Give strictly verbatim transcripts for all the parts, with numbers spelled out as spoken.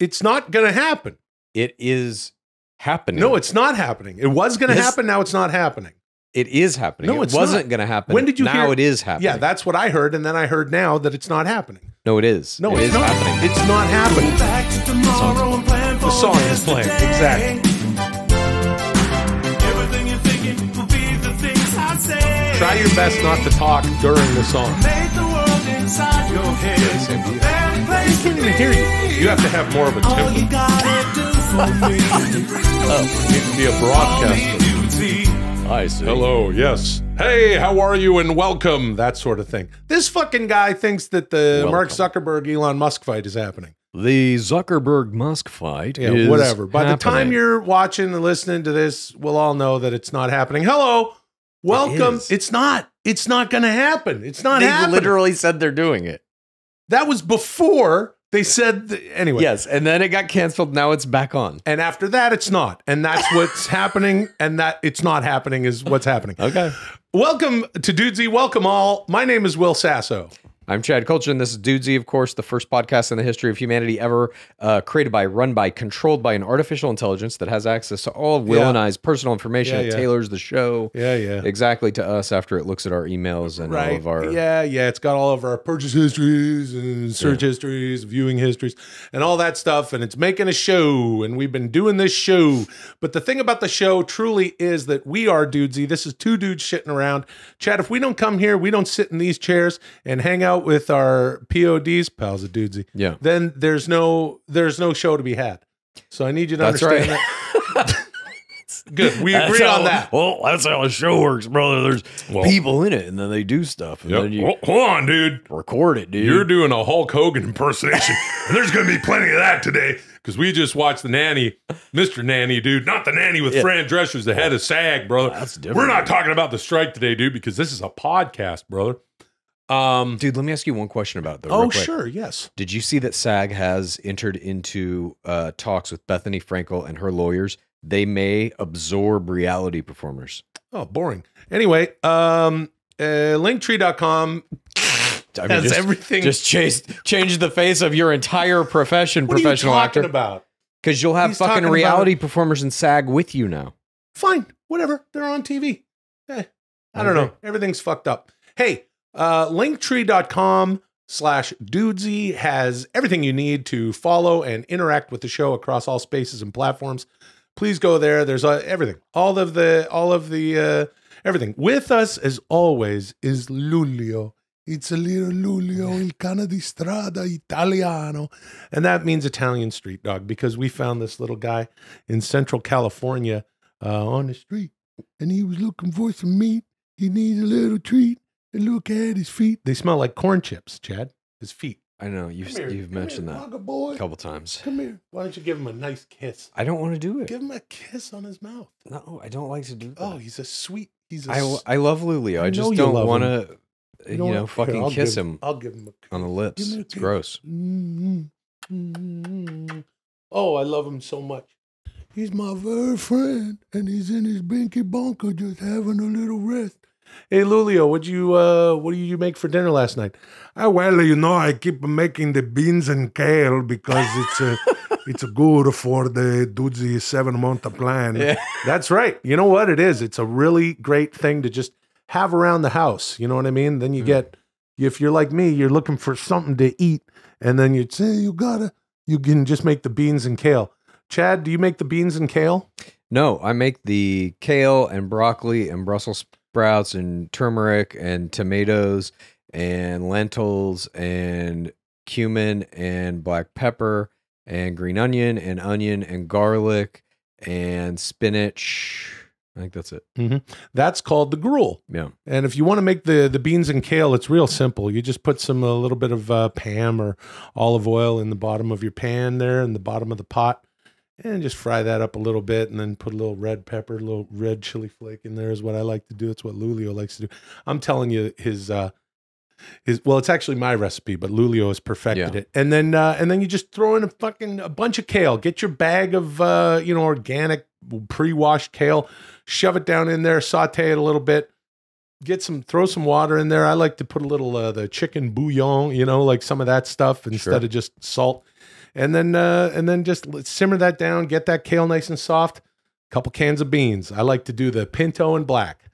It's not going to happen. It is happening. No, it's not happening. It was going to happen. Now it's not happening. It is happening. No, it's it wasn't going to happen. When did you now hear? It is happening. Yeah, that's what I heard. And then I heard now that it's not happening. No, it is. No, it it's is not happening. It's not happening. Back to tomorrow and plan for the song is playing. Exactly. Everything you're thinking will be the things I say. Try your best not to talk during the song. Make the world inside your head. I can't even hear you. You have to have more of a tempo. You need to be a broadcaster. I see. Hello, yes. Hey, how are you and welcome? That sort of thing. This fucking guy thinks that the welcome. Mark Zuckerberg, Elon Musk fight is happening. The Zuckerberg Musk fight yeah, is whatever. By happening. The time you're watching and listening to this, we'll all know that it's not happening. Hello, welcome. It it's not. It's not going to happen. It's not they happening. They literally said they're doing it. That was before they said, th anyway. Yes, and then it got canceled. Now it's back on. And after that, it's not. And that's what's happening. And that it's not happening is what's happening. Okay. Welcome to Dudesy. Welcome all. My name is Will Sasso. I'm Chad Colchin. This is Dudesy, of course, the first podcast in the history of humanity ever uh, created by, run by, controlled by an artificial intelligence that has access to all of Will yeah. and I's personal information. Yeah, it yeah. tailors the show yeah, yeah. exactly to us after it looks at our emails and right. all of our... Yeah, yeah. It's got all of our purchase histories and search yeah. histories, viewing histories, and all that stuff. And it's making a show, and we've been doing this show. But the thing about the show truly is that we are Dudesy. This is two dudes shitting around. Chad, if we don't come here, we don't sit in these chairs and hang out with our P O Ds, pals of Dudesy, yeah. then there's no there's no show to be had. So I need you to that's understand right. that. Good, we that's agree how, on that. Well, that's how a show works, brother. There's well, people in it, and then they do stuff. And yep. then you well, hold on, dude. Record it, dude. You're doing a Hulk Hogan impersonation, and there's going to be plenty of that today because we just watched the nanny, Mister Nanny, dude. Not the nanny with yeah. Fran Drescher's the head of SAG, brother. That's different. We're not talking about the strike today, dude, because this is a podcast, brother. Um, Dude, let me ask you one question about that. Oh, sure, yes. Did you see that SAG has entered into uh, talks with Bethenny Frankel and her lawyers? They may absorb reality performers. Oh, boring. Anyway, um, uh, linktree dot com I mean, has just, everything. Just changed, changed the face of your entire profession, what professional are you talking actor. About? Because you'll have He's fucking reality performers in SAG with you now. Fine, whatever. They're on T V. Eh, I don't okay. know. Everything's fucked up. Hey. Uh, linktree dot com slash Dudesy has everything you need to follow and interact with the show across all spaces and platforms. Please go there. There's uh, everything, all of the, all of the, uh, everything with us as always is Lulio. It's a little Lulio, il cane di strada italiano. And that means Italian street dog because we found this little guy in Central California, uh, on the street and he was looking for some meat. He needs a little treat. And look at his feet. They smell like corn chips, Chad. His feet. I know. You've, here, you've mentioned here, that boy. a couple times. Come here. Why don't you give him a nice kiss? I don't want to do it. Give him a kiss on his mouth. No, I don't like to do that. Oh, he's a sweet... He's a I, I love Lulio. I, I just don't want to, you, you know, know fucking here, kiss him, him I'll give him a kiss. On the lips. It's kiss. Gross. Mm-hmm. Mm-hmm. Oh, I love him so much. He's my very friend, and he's in his binky bunker just having a little rest. Hey Lulio, what you uh, what did you make for dinner last night? Oh, well, you know, I keep making the beans and kale because it's uh, it's good for the Dudesy seven month plan. Yeah. That's right. You know what it is? It's a really great thing to just have around the house. You know what I mean? Then you mm-hmm. get if you're like me, you're looking for something to eat, and then you say you gotta you can just make the beans and kale. Chad, do you make the beans and kale? No, I make the kale and broccoli and Brussels sprouts. sprouts and turmeric and tomatoes and lentils and cumin and black pepper and green onion and onion and garlic and spinach. I think that's it. Mm-hmm. That's called the gruel. Yeah. And if you want to make the, the beans and kale, it's real simple. You just put some, a little bit of uh, Pam or olive oil in the bottom of your pan there in the bottom of the pot. And just fry that up a little bit and then put a little red pepper, a little red chili flake in there is what I like to do. It's what Lulio likes to do. I'm telling you his, uh, his, well, it's actually my recipe, but Lulio has perfected yeah. it. And then, uh, and then you just throw in a fucking, a bunch of kale, get your bag of, uh, you know, organic pre-washed kale, shove it down in there, saute it a little bit, get some, throw some water in there. I like to put a little, uh, the chicken bouillon, you know, like some of that stuff instead sure. of just salt. and then uh, and then just simmer that down, get that kale nice and soft. A couple cans of beans. I like to do the pinto and black,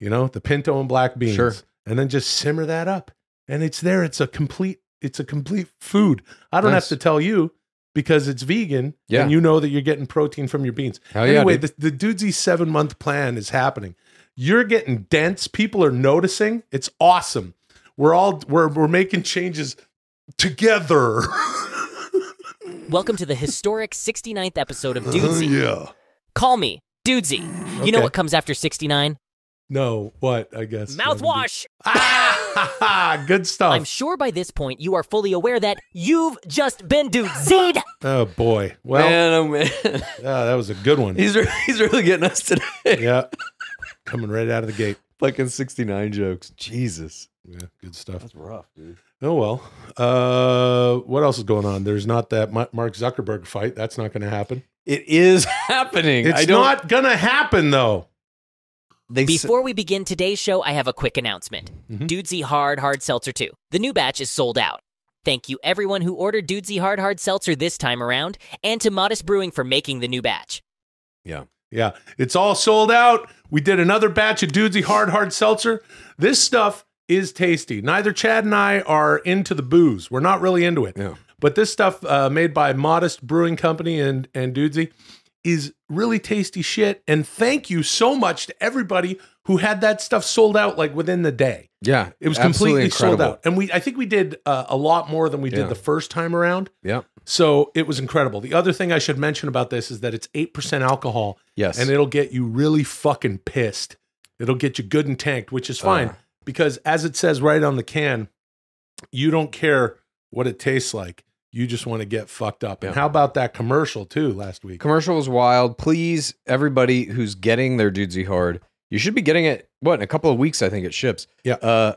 you know, the pinto and black beans, sure. And then just simmer that up, and it's there. It's a complete, it's a complete food. I don't nice. have to tell you because it's vegan, yeah. and you know that you're getting protein from your beans. Hell anyway, yeah, the, the Dudesy seven month plan is happening. You're getting dense. People are noticing. It's awesome. We're all we're we're making changes together. Welcome to the historic sixty-ninth episode of Dudesy. Uh, yeah. Call me Dudesy. You okay. know what comes after sixty-nine? No, what, I guess. Mouthwash! Ah, good stuff. I'm sure by this point you are fully aware that you've just been Dudesied. Oh, boy. Well, man, oh, man. Uh, that was a good one. He's, re he's really getting us today. Yeah. Coming right out of the gate. Fucking sixty-nine jokes. Jesus. Yeah, good stuff. That's rough, dude. Oh, well. Uh, what else is going on? There's not that Mark Zuckerberg fight. That's not going to happen. It is happening. It's I don't... not going to happen, though. They Before we begin today's show, I have a quick announcement. Mm-hmm. Dudesy Hard Hard Seltzer two. The new batch is sold out. Thank you everyone who ordered Dudesy Hard Hard Seltzer this time around, and to Modest Brewing for making the new batch. Yeah. Yeah. It's all sold out. We did another batch of Dudesy Hard Hard Seltzer. This stuff is tasty. Neither Chad and I are into the booze. We're not really into it. Yeah. But this stuff uh, made by Modest Brewing Company and, and Dudesy is really tasty shit, and thank you so much to everybody who had that stuff sold out like within the day. Yeah, it was completely incredible. Sold out, and we I think we did uh, a lot more than we yeah. did the first time around. Yeah, so it was incredible. The other thing I should mention about this is that it's eight percent alcohol. Yes, and it'll get you really fucking pissed. It'll get you good and tanked, which is fine uh. because as it says right on the can, you don't care what it tastes like. You just want to get fucked up. And yeah. how about that commercial, too, last week? Commercial was wild. Please, everybody who's getting their Dudesy Hard, you should be getting it, what, in a couple of weeks, I think it ships. Yeah. Uh,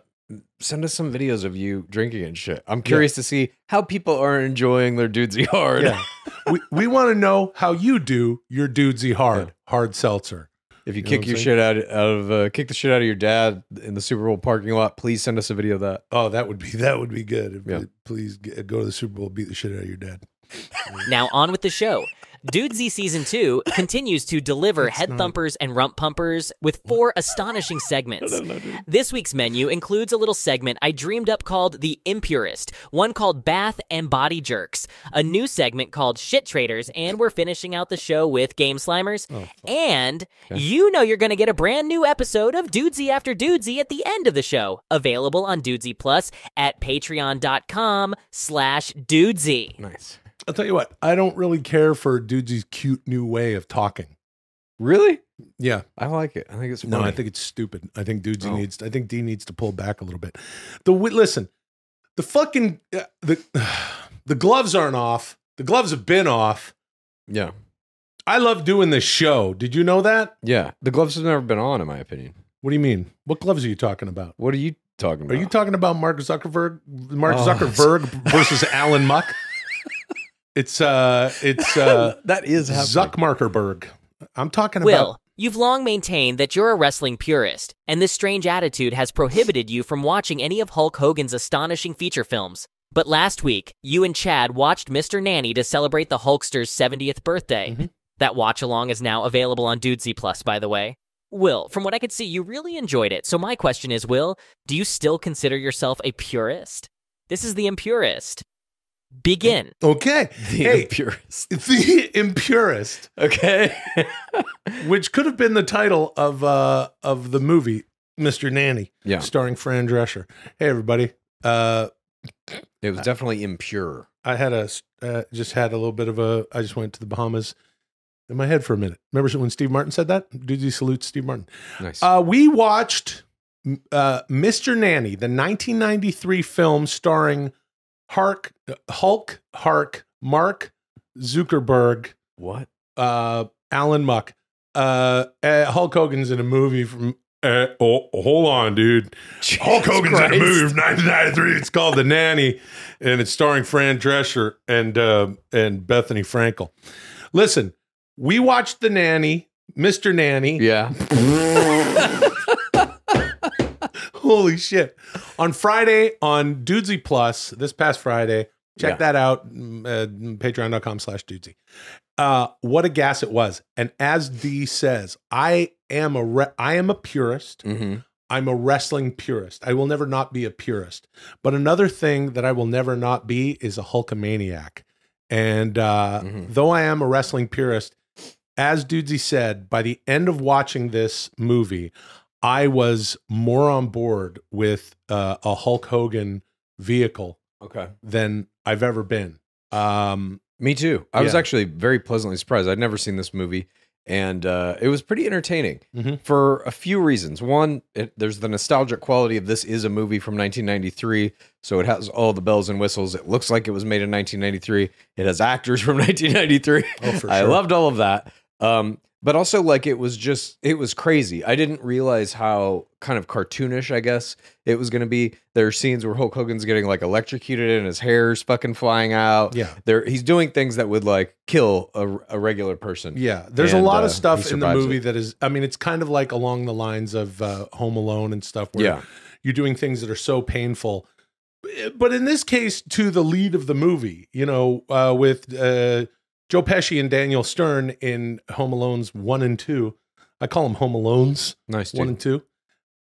send us some videos of you drinking and shit. I'm curious yeah. to see how people are enjoying their Dudesy Hard. Yeah. we we want to know how you do your Dudesy Hard, yeah. hard seltzer. If you, you kick your saying? shit out of uh, kick the shit out of your dad in the Super Bowl parking lot, please send us a video of that. Oh, that would be that would be good. Yeah. Please get, go to the Super Bowl, beat the shit out of your dad. Now on with the show. Dudesy season two continues to deliver That's head not... thumpers and rump pumpers with four astonishing segments. No, no, no, this week's menu includes a little segment I dreamed up called The Impurist, one called Bath and Body Jerks, a new segment called Shit Traders, and we're finishing out the show with Game Slimers. Oh, and okay. you know you're going to get a brand new episode of Dudesy After Dudesy at the end of the show, available on Dudesy Plus at patreon.com slash Dudesy. Nice. I'll tell you what, I don't really care for Dudesy's cute new way of talking. Really? Yeah. I like it. I think it's funny. No, I think it's stupid. I think Dudesy oh. needs, I think D needs to pull back a little bit. The Listen, the fucking, uh, the, uh, the gloves aren't off. The gloves have been off. Yeah. I love doing this show. Did you know that? Yeah. The gloves have never been on, in my opinion. What do you mean? What gloves are you talking about? What are you talking about? Are you talking about Mark Zuckerberg, Mark oh. Zuckerberg versus Alan Muck? It's uh, it's uh, that is Zuckmarkerberg. I'm talking about. Will, you've long maintained that you're a wrestling purist, and this strange attitude has prohibited you from watching any of Hulk Hogan's astonishing feature films. But last week, you and Chad watched Mister Nanny to celebrate the Hulkster's seventieth birthday. Mm-hmm. That watch along is now available on Dudesy Plus, by the way. Will, from what I could see, you really enjoyed it. So my question is, Will, do you still consider yourself a purist? This is The Impurist. Begin. Okay. The hey, Impurist. The Impurist. Okay. Which could have been the title of uh of the movie Mister Nanny, yeah. starring Fran Drescher. Hey everybody. Uh it was definitely I, impure. I had a uh, just had a little bit of a I just went to the Bahamas in my head for a minute. Remember when Steve Martin said that? Dudesy salutes Steve Martin. Nice. Uh we watched uh Mister Nanny, the nineteen ninety-three film starring Hark, Hulk, Hark, Mark Zuckerberg. What? Uh, Alan Muck. Uh, uh, Hulk Hogan's in a movie from. Uh, oh, hold on, dude. Jesus Hulk Hogan's Christ. in a movie from nineteen ninety-three. It's called The Nanny, and it's starring Fran Drescher and uh, and Bethenny Frankel. Listen, we watched The Nanny, Mister Nanny. Yeah. Holy shit. On Friday on Dudesy Plus, this past Friday, Check yeah. that out. Uh, Patreon.com slash Dudesy. Uh, what a gas it was. And as D says, I am a, re I am a purist. Mm-hmm. I'm a wrestling purist. I will never not be a purist. But another thing that I will never not be is a Hulkamaniac. And uh, mm-hmm. though I am a wrestling purist, as Dudesy said, by the end of watching this movie, I was more on board with uh, a Hulk Hogan vehicle okay. than I've ever been. Um, Me too. I yeah. was actually very pleasantly surprised. I'd never seen this movie, and uh, it was pretty entertaining mm-hmm. for a few reasons. One, it, there's the nostalgic quality of this is a movie from nineteen ninety-three, so it has all the bells and whistles. It looks like it was made in nineteen ninety-three. It has actors from nineteen ninety-three. Oh, for sure. I loved all of that. Um, but also, like, it was just, it was crazy. I didn't realize how kind of cartoonish, I guess, it was going to be. There are scenes where Hulk Hogan's getting, like, electrocuted and his hair's fucking flying out. Yeah. There, he's doing things that would, like, kill a, a regular person. Yeah. There's and, a lot uh, of stuff in the movie it. that is, I mean, it's kind of like along the lines of uh, Home Alone and stuff where yeah. you're doing things that are so painful. But in this case, to the lead of the movie, you know, uh, with... Uh, Joe Pesci and Daniel Stern in Home Alone's one and two. I call them Home Alone's nice one and two.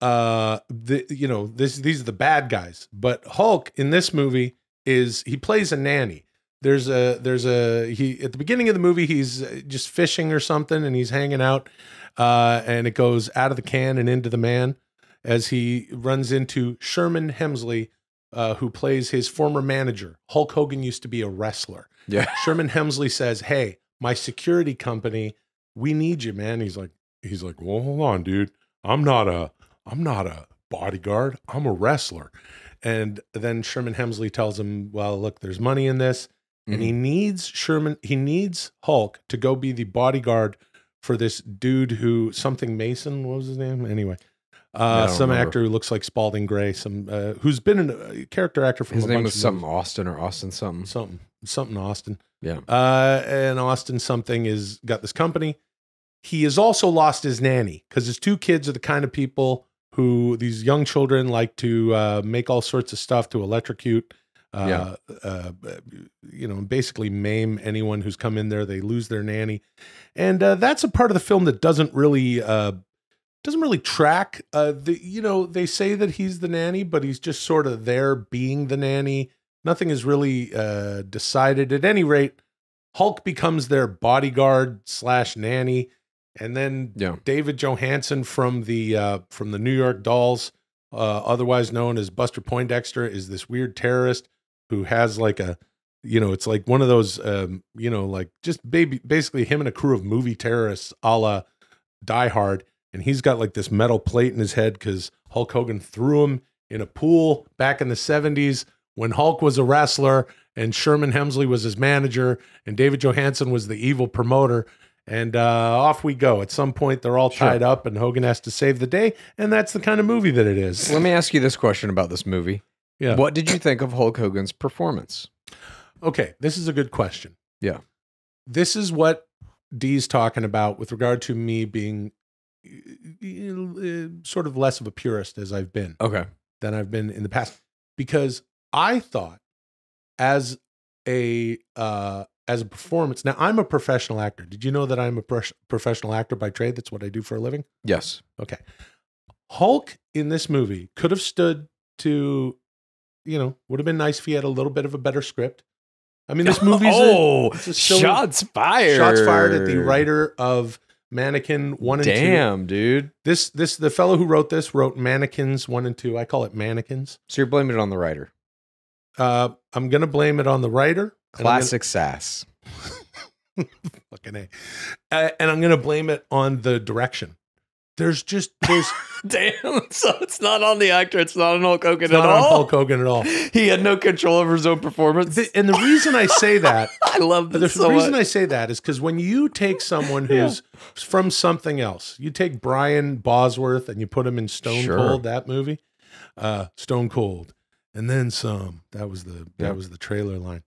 Uh, the, you know, this, these are the bad guys. But Hulk in this movie is, he plays a nanny. There's a, there's a, he, at the beginning of the movie, he's just fishing or something and he's hanging out. Uh, and it goes out of the can and into the man as he runs into Sherman Hemsley, uh, who plays his former manager. Hulk Hogan used to be a wrestler. Yeah. Sherman Hemsley says, "Hey, my security company, we need you, man." He's like, he's like, "Well, hold on, dude. I'm not a, I'm not a bodyguard. I'm a wrestler." And then Sherman Hemsley tells him, "Well, look, there's money in this." Mm-hmm. And he needs Sherman, he needs Hulk to go be the bodyguard for this dude who something Mason, what was his name? Anyway. Uh, some remember. actor who looks like Spalding Gray, some uh, who's been a character actor from his a name bunch is of something movies. Austin or Austin something something something Austin yeah uh, and Austin something is got this company. He has also lost his nanny because his two kids are the kind of people who these young children like to uh, make all sorts of stuff to electrocute, uh, yeah. uh, you know, basically maim anyone who's come in there. They lose their nanny, and uh, that's a part of the film that doesn't really. Uh, doesn't really track uh the you know they say that he's the nanny, but he's just sort of there being the nanny. Nothing is really uh decided. At any rate, Hulk becomes their bodyguard slash nanny, and then yeah. David Johansen from the uh from the New York Dolls, uh otherwise known as Buster Poindexter, is this weird terrorist who has like a you know it's like one of those um you know like just baby basically him and a crew of movie terrorists a la Die Hard. And he's got like this metal plate in his head because Hulk Hogan threw him in a pool back in the seventies when Hulk was a wrestler and Sherman Hemsley was his manager and David Johansen was the evil promoter. And uh, off we go. At some point, they're all tied sure. up and Hogan has to save the day. And that's the kind of movie that it is. Let me ask you this question about this movie. Yeah. What did you think of Hulk Hogan's performance? Okay, this is a good question. Yeah. This is what Dee's talking about with regard to me being... sort of less of a purist as I've been okay. than I've been in the past, because I thought as a, uh, as a performance, now I'm a professional actor. Did you know that I'm a pro professional actor by trade? That's what I do for a living. Yes. Okay. Hulk in this movie could have stood to, you know, would have been nice if he had a little bit of a better script. I mean, this movie's oh, a, it's a silly, shots fired, shots fired at the writer of Mannequin one and Damn, two. Damn, dude. This this the fellow who wrote this wrote Mannequins one and two. I call it Mannequins. So you're blaming it on the writer. Uh, I'm gonna blame it on the writer. Classic gonna... sass. Fucking A. Uh, and I'm gonna blame it on the direction. There's just there's damn. So it's not on the actor. It's not on Hulk Hogan it's not at on all. Hulk Hogan at all. He had no control over his own performance. The, and the reason I say that, I love this. The so reason much. I say that is because when you take someone who's yeah. from something else, you take Brian Bosworth and you put him in Stone sure. Cold, that movie, uh, Stone Cold, and then some. That was the yeah. that was the trailer line.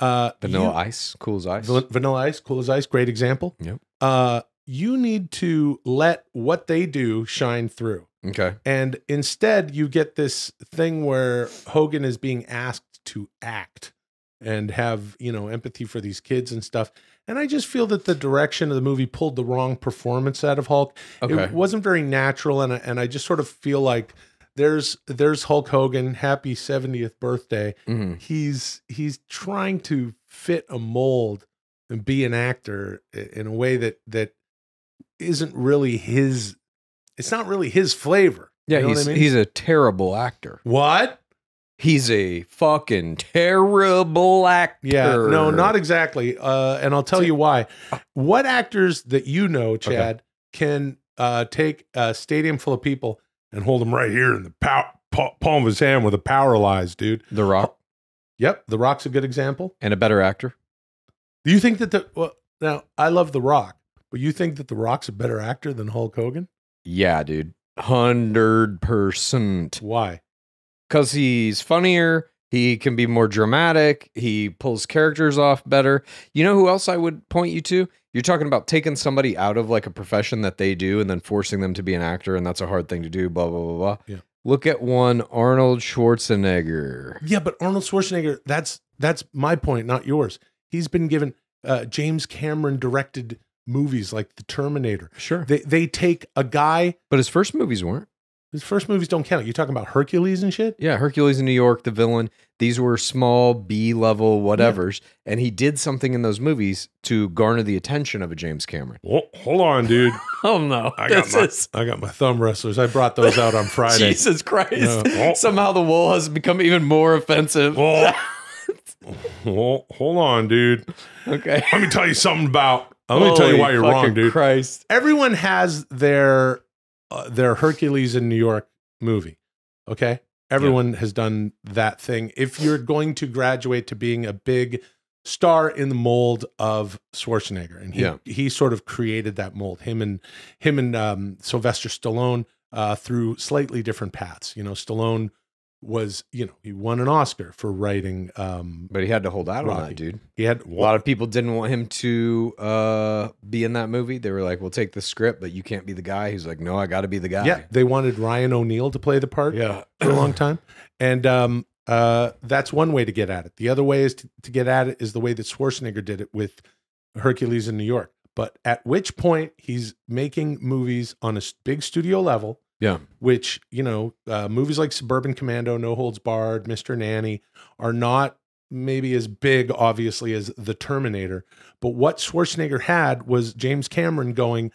Uh, Vanilla you, Ice, Cool as Ice. Vanilla Ice, Cool as Ice. Great example. Yep. Uh, you need to let what they do shine through. Okay. And instead you get this thing where Hogan is being asked to act and have, you know, empathy for these kids and stuff. And I just feel that the direction of the movie pulled the wrong performance out of Hulk. Okay. It wasn't very natural, and I, and I just sort of feel like there's there's Hulk Hogan, happy seventieth birthday. Mm-hmm. He's he's trying to fit a mold and be an actor in a way that that isn't really his. It's not really his flavor. Yeah, you know he's what I mean? He's a terrible actor. What? He's a fucking terrible actor. Yeah, no, not exactly. Uh, and I'll tell you why. What actors that you know, Chad, okay. can uh, take a stadium full of people and hold them right here in the pow pa palm of his hand with a power lies, dude? The Rock. Yep, The Rock's a good example. And a better actor. Do you think that the... Well, now, I love The Rock, but you think that The Rock's a better actor than Hulk Hogan? Yeah, dude. one hundred percent. Why? Because he's funnier, he can be more dramatic, he pulls characters off better. You know who else I would point you to? You're talking about taking somebody out of like a profession that they do and then forcing them to be an actor, and that's a hard thing to do, blah, blah, blah, blah. Yeah. Look at one Arnold Schwarzenegger. Yeah, but Arnold Schwarzenegger, that's, that's my point, not yours. He's been given uh, James Cameron-directed movies like The Terminator. Sure. They, they take a guy... But his first movies weren't. His first movies don't count. You're talking about Hercules and shit? Yeah, Hercules in New York, the villain. These were small B-level whatevers, yeah. and he did something in those movies to garner the attention of a James Cameron. Well, hold on, dude. Oh, no. I got, my, is... I got my thumb wrestlers. I brought those out on Friday. Jesus Christ. No. Oh. Somehow the wool has become even more offensive. Oh. Well, hold on, dude. Okay. Let me tell you something about... Let me Holy tell you why you're wrong, dude. Christ. Everyone has their... Uh, their Hercules in New York movie. Okay. Everyone yeah. has done that thing. If you're going to graduate to being a big star in the mold of Schwarzenegger, and he, yeah. he sort of created that mold, him and him and um, Sylvester Stallone uh, through slightly different paths. You know, Stallone was, you know, he won an Oscar for writing. Um, but he had to hold out Rocky. on that, dude. He had well, a lot of people didn't want him to uh, be in that movie. They were like, "We'll take the script, but you can't be the guy." He's like, "No, I got to be the guy." Yeah, they wanted Ryan O'Neal to play the part. Yeah. for a long time, and um, uh, that's one way to get at it. The other way is to, to get at it is the way that Schwarzenegger did it with Hercules in New York. But at which point he's making movies on a big studio level. Yeah, which, you know, uh, movies like Suburban Commando, No Holds Barred, Mister Nanny are not maybe as big, obviously, as The Terminator. But what Schwarzenegger had was James Cameron going,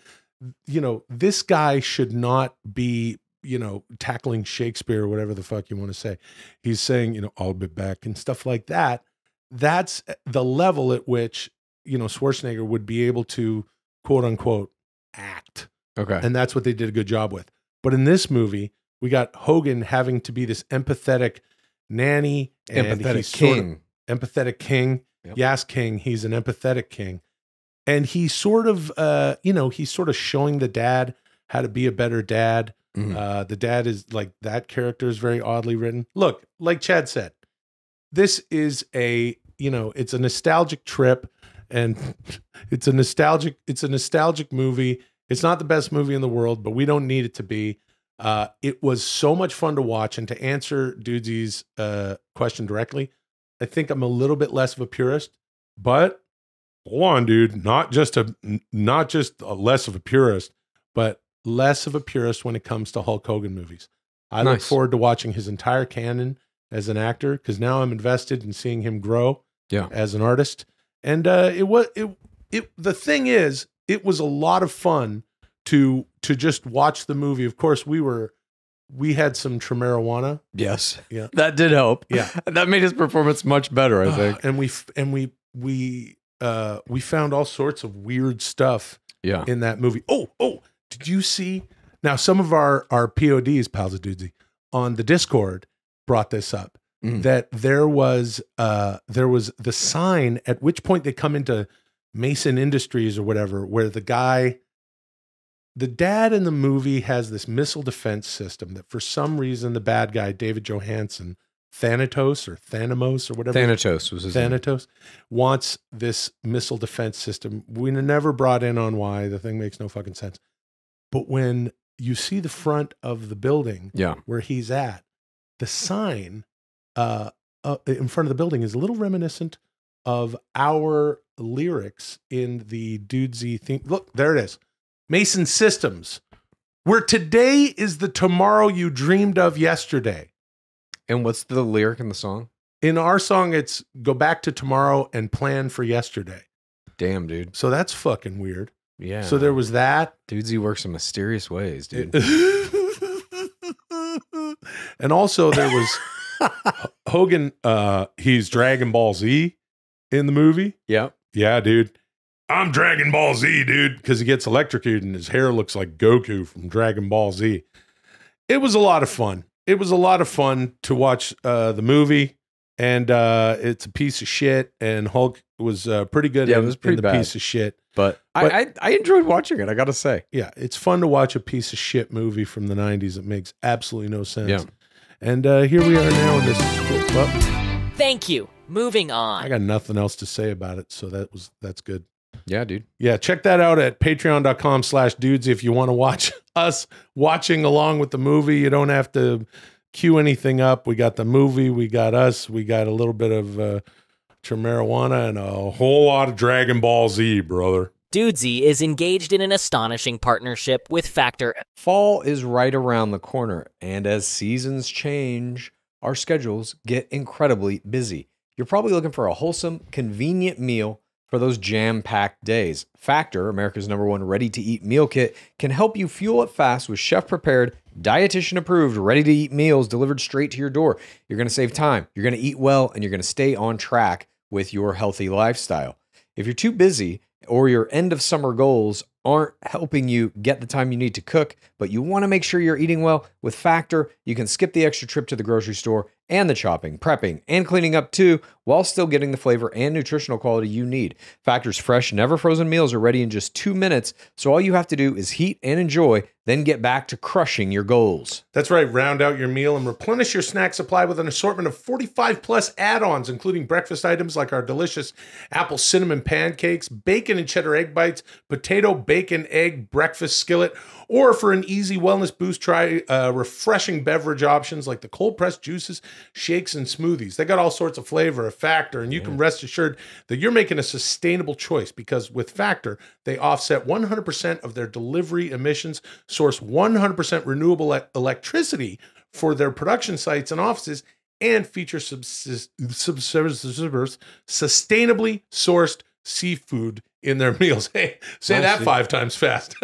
you know, this guy should not be, you know, tackling Shakespeare or whatever the fuck you want to say. He's saying, you know, I'll be back and stuff like that. That's the level at which, you know, Schwarzenegger would be able to, quote unquote, act. Okay. And that's what they did a good job with. But in this movie, we got Hogan having to be this empathetic nanny. And empathetic he's king. Sort of empathetic king. Yep. Yes, king. He's an empathetic king. And he's sort of, uh, you know, he's sort of showing the dad how to be a better dad. Mm-hmm. uh, the dad is like, that character is very oddly written. Look, like Chad said, this is a, you know, it's a nostalgic trip. And it's a nostalgic, it's a nostalgic movie. It's not the best movie in the world, but we don't need it to be. Uh, it was so much fun to watch. And to answer Dudesy's uh, question directly, I think I'm a little bit less of a purist, but hold on, dude, not just a not just a less of a purist, but less of a purist when it comes to Hulk Hogan movies. I nice. look forward to watching his entire canon as an actor, because now I'm invested in seeing him grow yeah. as an artist. And uh, it was it it the thing is. It was a lot of fun to to just watch the movie. Of course, we were we had some Tremarijuana. Yes, yeah, that did help. Yeah, that made his performance much better, I think. Uh, and we and we we uh, we found all sorts of weird stuff. Yeah. in that movie. Oh, oh, did you see? Now, some of our our P O Ds, pals of Dudesy, on the Discord brought this up mm. that there was uh, there was the sign at which point they come into Mason Industries or whatever, where the guy, the dad in the movie has this missile defense system that for some reason the bad guy, David Johansen, Thanatos or Thanamos or whatever. Thanatos was his Thanatos, name. Wants this missile defense system. We never brought in on why. The thing makes no fucking sense. But when you see the front of the building yeah. where he's at, the sign uh, uh, in front of the building is a little reminiscent of our lyrics in the Dudesy theme. Look, there it is. Mason Systems, where today is the tomorrow you dreamed of yesterday. And what's the lyric in the song? In our song, it's go back to tomorrow and plan for yesterday. Damn, dude. So that's fucking weird. Yeah. So there was that. Dudesy works in mysterious ways, dude. And also there was Hogan. Uh, he's Dragon Ball Z in the movie. Yeah. Yeah, dude. I'm Dragon Ball Z, dude. Because he gets electrocuted and his hair looks like Goku from Dragon Ball Z. It was a lot of fun. It was a lot of fun to watch uh, the movie. And uh, it's a piece of shit, and Hulk was uh, pretty good. Yeah, in, it was pretty in the bad. Piece of shit. But, but I, I, I enjoyed watching it, I gotta say. Yeah, it's fun to watch a piece of shit movie from the nineties that makes absolutely no sense. Yeah. And uh, here we are now in this. Oh. Thank you. Moving on. I got nothing else to say about it, so that was that's good. Yeah, dude. Yeah, check that out at patreon.com slash dudes if you want to watch us watching along with the movie. You don't have to queue anything up. We got the movie, we got us, we got a little bit of uh marijuana and a whole lot of Dragon Ball Z, brother. Dudesy is engaged in an astonishing partnership with Factor. Fall is right around the corner, and as seasons change, our schedules get incredibly busy. You're probably looking for a wholesome, convenient meal for those jam-packed days. Factor, America's number one ready-to-eat meal kit, can help you fuel up fast with chef-prepared, dietitian-approved, ready-to-eat meals delivered straight to your door. You're going to save time, you're going to eat well, and you're going to stay on track with your healthy lifestyle. If you're too busy or your end-of-summer goals aren't helping you get the time you need to cook, but you want to make sure you're eating well, with Factor, you can skip the extra trip to the grocery store and the chopping, prepping, and cleaning up too, while still getting the flavor and nutritional quality you need. Factor's fresh, never frozen meals are ready in just two minutes, so all you have to do is heat and enjoy, then get back to crushing your goals. That's right, round out your meal and replenish your snack supply with an assortment of forty-five plus add-ons, including breakfast items like our delicious apple cinnamon pancakes, bacon and cheddar egg bites, potato bacon egg breakfast skillet, or for an easy wellness boost, try uh, refreshing beverage options like the cold-pressed juices, shakes, and smoothies. They got all sorts of flavor, a Factor, and you yeah. can rest assured that you're making a sustainable choice, because with Factor, they offset one hundred percent of their delivery emissions, source one hundred percent renewable e- electricity for their production sites and offices, and feature subsist- subsist- sustainably sourced seafood in their meals. Hey, say I that see. five times fast.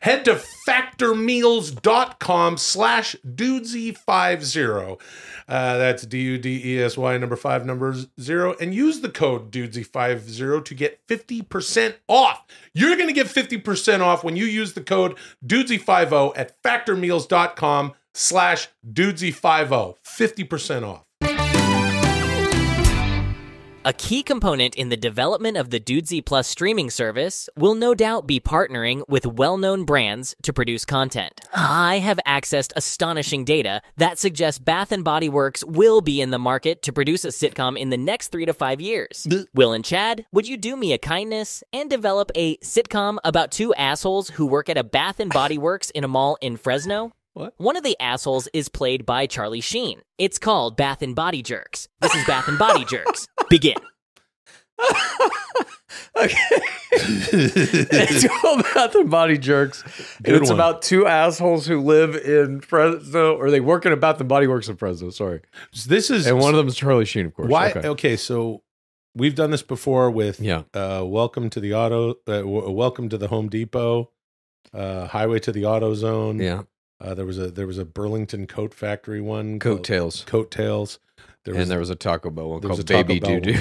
Head to factormeals.com slash dudesy50. Uh, that's D U D E S Y number five, number zero. And use the code dudesy fifty to get fifty percent off. You're going to get fifty percent off when you use the code dudesy fifty at factormeals.com slash dudesy50. fifty percent off. A key component in the development of the Dudesy Plus streaming service will no doubt be partnering with well-known brands to produce content. I have accessed astonishing data that suggests Bath and Body Works will be in the market to produce a sitcom in the next three to five years. Will and Chad, would you do me a kindness and develop a sitcom about two assholes who work at a Bath and Body Works in a mall in Fresno? What? One of the assholes is played by Charlie Sheen. It's called Bath and Body Jerks. This is Bath and Body Jerks. Begin. Okay. It's called Bath and Body Jerks. Good it's one. About two assholes who live in Fresno, or they work at Bath and Body Works in Fresno. Sorry. So this is, and one of them is Charlie Sheen, of course. Why? Okay, okay so we've done this before with yeah. uh, Welcome to the Auto, uh, w- Welcome to the Home Depot, uh, Highway to the Auto Zone. Yeah. Uh, there was a there was a Burlington Coat Factory one. Coattails. Coattails. There was, and there was a Taco Bell one called Baby Doo-Doo.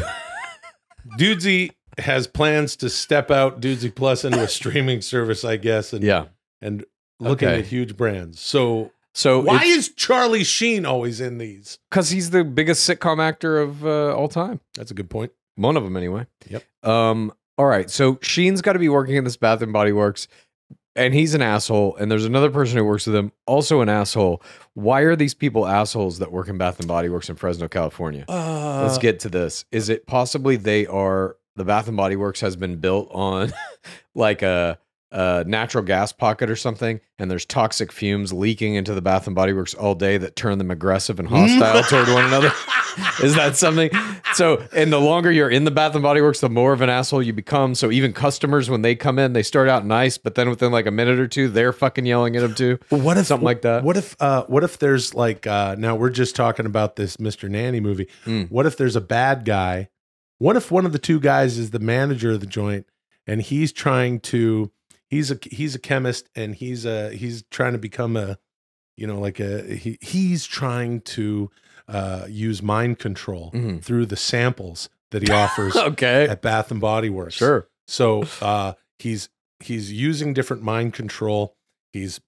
Dudesy has plans to step out Dudesy Plus into a streaming service, I guess. And, yeah. And looking okay. at huge brands. So, so why is Charlie Sheen always in these? Because he's the biggest sitcom actor of uh, all time. That's a good point. One of them, anyway. Yep. Um. All right. So Sheen's got to be working in this Bath and Body Works. And he's an asshole, and there's another person who works with him, also an asshole. Why are these people assholes that work in Bath and Body Works in Fresno, California? Uh, Let's get to this. Is it possibly they are, the Bath and Body Works has been built on like a a natural gas pocket or something, and there's toxic fumes leaking into the Bath and Body Works all day that turn them aggressive and hostile toward one another? Is that something? So, and the longer you're in the Bath and Body Works, the more of an asshole you become. So even customers, when they come in, they start out nice, but then within like a minute or two, they're fucking yelling at them too. Well, what if something like that? What if, uh, what if there's like, uh, now we're just talking about this Mister Nanny movie. Mm. What if there's a bad guy? What if one of the two guys is the manager of the joint, and he's trying to, he's a, he's a chemist, and he's a, he's trying to become a, you know, like a, he, he's trying to uh, use mind control mm-hmm. through the samples that he offers okay. at Bath and Body Works. Sure. So uh, he's, he's using different mind control. He's,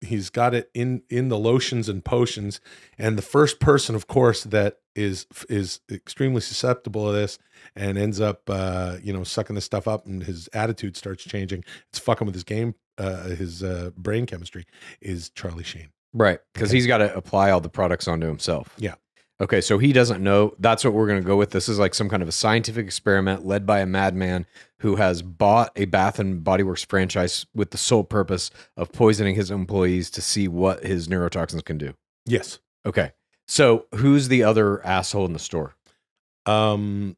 he's got it in, in the lotions and potions. And the first person, of course, that is, is extremely susceptible to this and ends up, uh, you know, sucking this stuff up, and his attitude starts changing. It's fucking with his game, uh, his uh, brain chemistry, is Charlie Sheen. Right. Because okay. he's got to apply all the products onto himself. Yeah. Okay. So he doesn't know. That's what we're going to go with. This is like some kind of a scientific experiment led by a madman who has bought a Bath and Body Works franchise with the sole purpose of poisoning his employees to see what his neurotoxins can do. Yes. Okay. So who's the other asshole in the store? Um,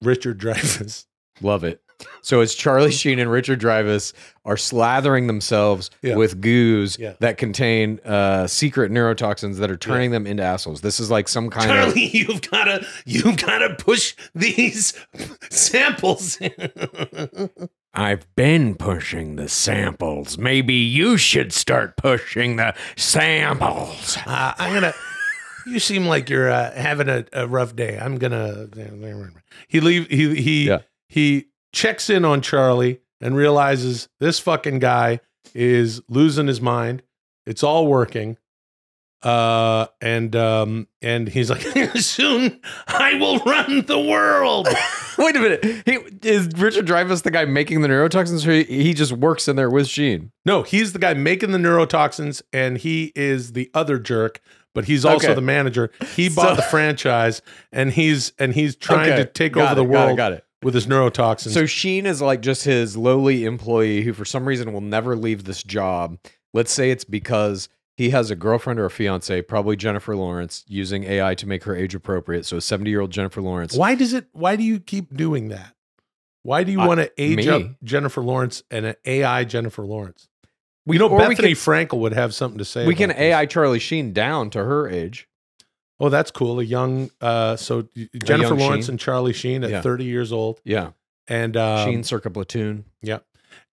Richard Dreyfuss. Love it. So it's Charlie Sheen and Richard Dreyfuss are slathering themselves yeah. with goos yeah. that contain uh, secret neurotoxins that are turning yeah. them into assholes. This is like some kind Charlie, of... Charlie, you've got to you've gotta push these samples. I've been pushing the samples. Maybe you should start pushing the samples. Uh, I'm going to... You seem like you're uh, having a, a rough day. I'm going to... He leave. He... he, yeah. he checks in on Charlie and realizes this fucking guy is losing his mind. It's all working. Uh, and, um, and he's like, soon I will run the world. Wait a minute. He, is Richard Dreyfuss the guy making the neurotoxins, or he just works in there with Sheen? No, he's the guy making the neurotoxins, and he is the other jerk, but he's also okay. the manager. He bought so, the franchise, and he's, and he's trying okay, to take over it, the world. Got it. Got it. With his neurotoxins. So Sheen is like just his lowly employee who for some reason will never leave this job. Let's say it's because he has a girlfriend or a fiance, probably Jennifer Lawrence, using A I to make her age appropriate. So a seventy year old Jennifer Lawrence. Why does it, why do you keep doing that? Why do you want to age me. up Jennifer Lawrence and an A I Jennifer Lawrence? We you know, Bethenny we can, Frankel would have something to say. We can A I this. Charlie Sheen down to her age. Oh, that's cool. A young, uh, so Jennifer young Lawrence Sheen. and Charlie Sheen at yeah. thirty years old. Yeah. And, uh, um, Sheen circa Platoon. Yeah.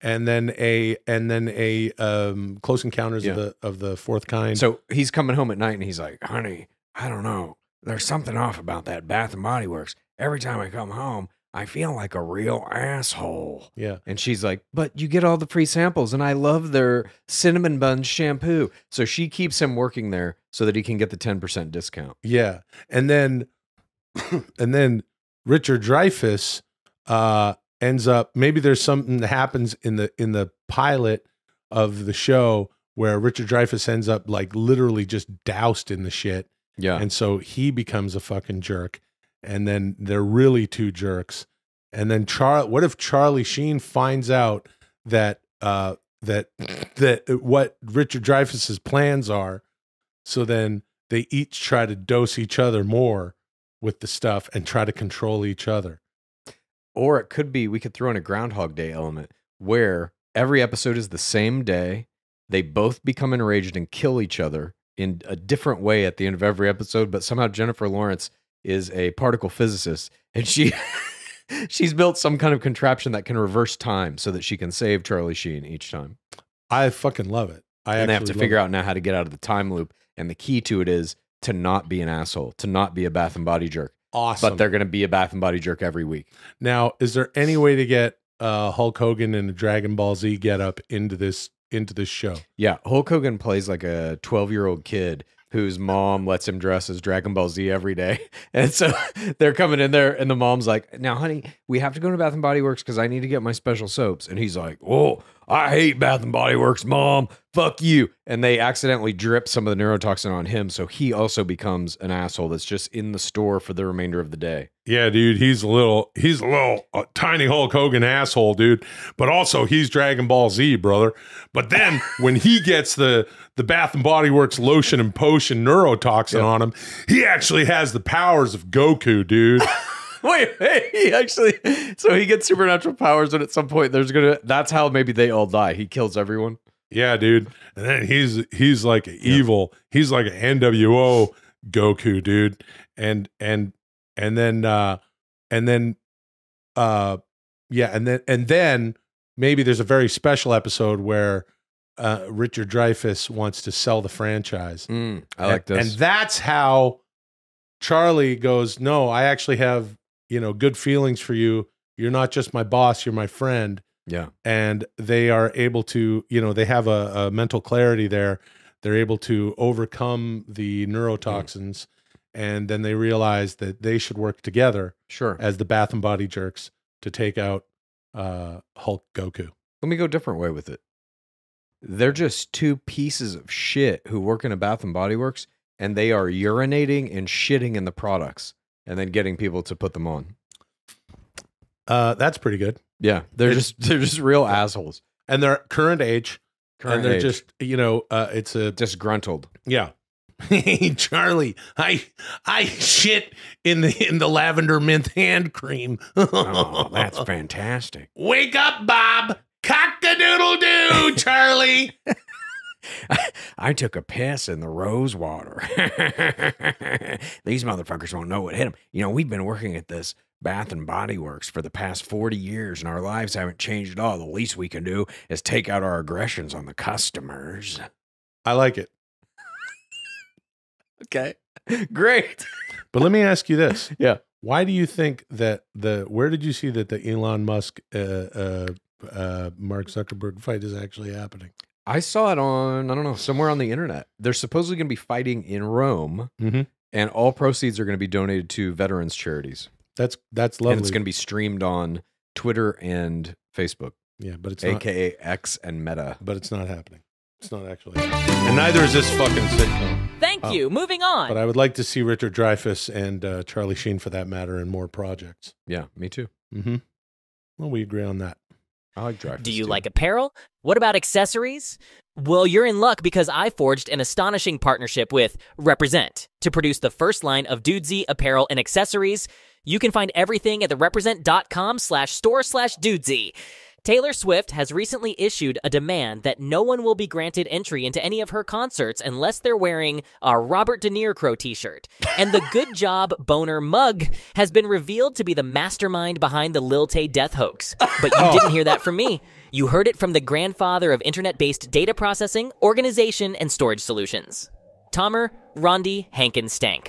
And then a, and then a, um, Close Encounters yeah. of the, of the Fourth Kind. So he's coming home at night and he's like, honey, I don't know. There's something off about that Bath and Body Works. Every time I come home, I feel like a real asshole. Yeah. And she's like, but you get all the free samples, and I love their cinnamon bun shampoo. So she keeps him working there so that he can get the ten percent discount. Yeah. And then, and then Richard Dreyfuss uh, ends up, maybe there's something that happens in the, in the pilot of the show where Richard Dreyfuss ends up like literally just doused in the shit. Yeah. And so he becomes a fucking jerk. And then they're really two jerks. And then Char what if Charlie Sheen finds out that uh that that what Richard Dreyfuss's plans are, so then they each try to dose each other more with the stuff and try to control each other. Or it could be we could throw in a Groundhog Day element where every episode is the same day, they both become enraged and kill each other in a different way at the end of every episode, but somehow Jennifer Lawrence is a particle physicist, and she she's built some kind of contraption that can reverse time so that she can save Charlie Sheen each time. I fucking love it. I and they have to figure it. out now how to get out of the time loop, and the key to it is to not be an asshole, to not be a Bath and Body jerk. Awesome. But they're going to be a Bath and Body jerk every week. Now, is there any way to get uh, Hulk Hogan in a Dragon Ball Z getup into this into this show? Yeah, Hulk Hogan plays like a twelve year old kid whose mom lets him dress as Dragon Ball Z every day. And so they're coming in there, and the mom's like, now, honey, we have to go to Bath and Body Works because I need to get my special soaps. And he's like, oh, I hate Bath and Body Works, Mom. fuck you. And they accidentally drip some of the neurotoxin on him. So he also becomes an asshole that's just in the store for the remainder of the day. Yeah, dude, he's a little, he's a little uh, tiny Hulk Hogan asshole, dude. But also he's Dragon Ball Z, brother. But then when he gets the, the Bath and Body Works lotion and potion neurotoxin yep. on him, he actually has the powers of Goku, dude. Wait, hey, he actually, so he gets supernatural powers, and at some point there's gonna, that's how maybe they all die. He kills everyone. Yeah, dude. And then he's, he's like an evil, yeah. he's like an N W O Goku, dude. And, and, and then, uh, and then, uh, yeah. And then, and then maybe there's a very special episode where, uh, Richard Dreyfuss wants to sell the franchise. Mm, I like and, this. And that's how Charlie goes, no, I actually have, you know, good feelings for you. You're not just my boss, you're my friend. Yeah. And they are able to, you know, they have a, a mental clarity there. They're able to overcome the neurotoxins. Mm. And then they realize that they should work together sure. as the Bath and Body Jerks to take out uh, Hulk Goku. Let me go a different way with it. They're just two pieces of shit who work in a Bath and Body Works, and they are urinating and shitting in the products and then getting people to put them on. Uh, that's pretty good. Yeah, they're it's, just they're just real assholes, and they're current age, current and they're age. just you know uh, it's a disgruntled. Yeah, hey Charlie, I I shit in the in the lavender mint hand cream. Oh, that's fantastic! Wake up, Bob! Cock-a-doodle-doo, Charlie. I, I took a piss in the rose water. These motherfuckers won't know what hit them. You know, we've been working at this Bath and Body Works for the past forty years, and our lives haven't changed at all. The least we can do is take out our aggressions on the customers. I like it. Okay, great. But let me ask you this. Yeah. Why do you think that the, where did you see that the Elon Musk, uh, uh, uh, Mark Zuckerberg fight is actually happening? I saw it on, I don't know, somewhere on the internet. They're supposedly going to be fighting in Rome, mm-hmm. and all proceeds are going to be donated to veterans charities. That's that's lovely. And it's going to be streamed on Twitter and Facebook. Yeah, but it's A K A not, X and Meta. But it's not happening. It's not actually happening. And neither is this fucking sitcom. Thank oh. you. Moving on. But I would like to see Richard Dreyfuss and uh, Charlie Sheen, for that matter, in more projects. Yeah, me too. Mm-hmm. Well, we agree on that. I like Dreyfuss. Do you too. like apparel? What about accessories? Well, you're in luck, because I forged an astonishing partnership with Represent to produce the first line of Dudesy apparel and accessories. You can find everything at therepresent.com slash store slash dudesy. Taylor Swift has recently issued a demand that no one will be granted entry into any of her concerts unless they're wearing a Robert De Niro t-shirt. And the Good Job Boner mug has been revealed to be the mastermind behind the Lil Tay death hoax. But you didn't hear that from me. You heard it from the grandfather of internet-based data processing, organization, and storage solutions. Tomer Rondi Hankenstank.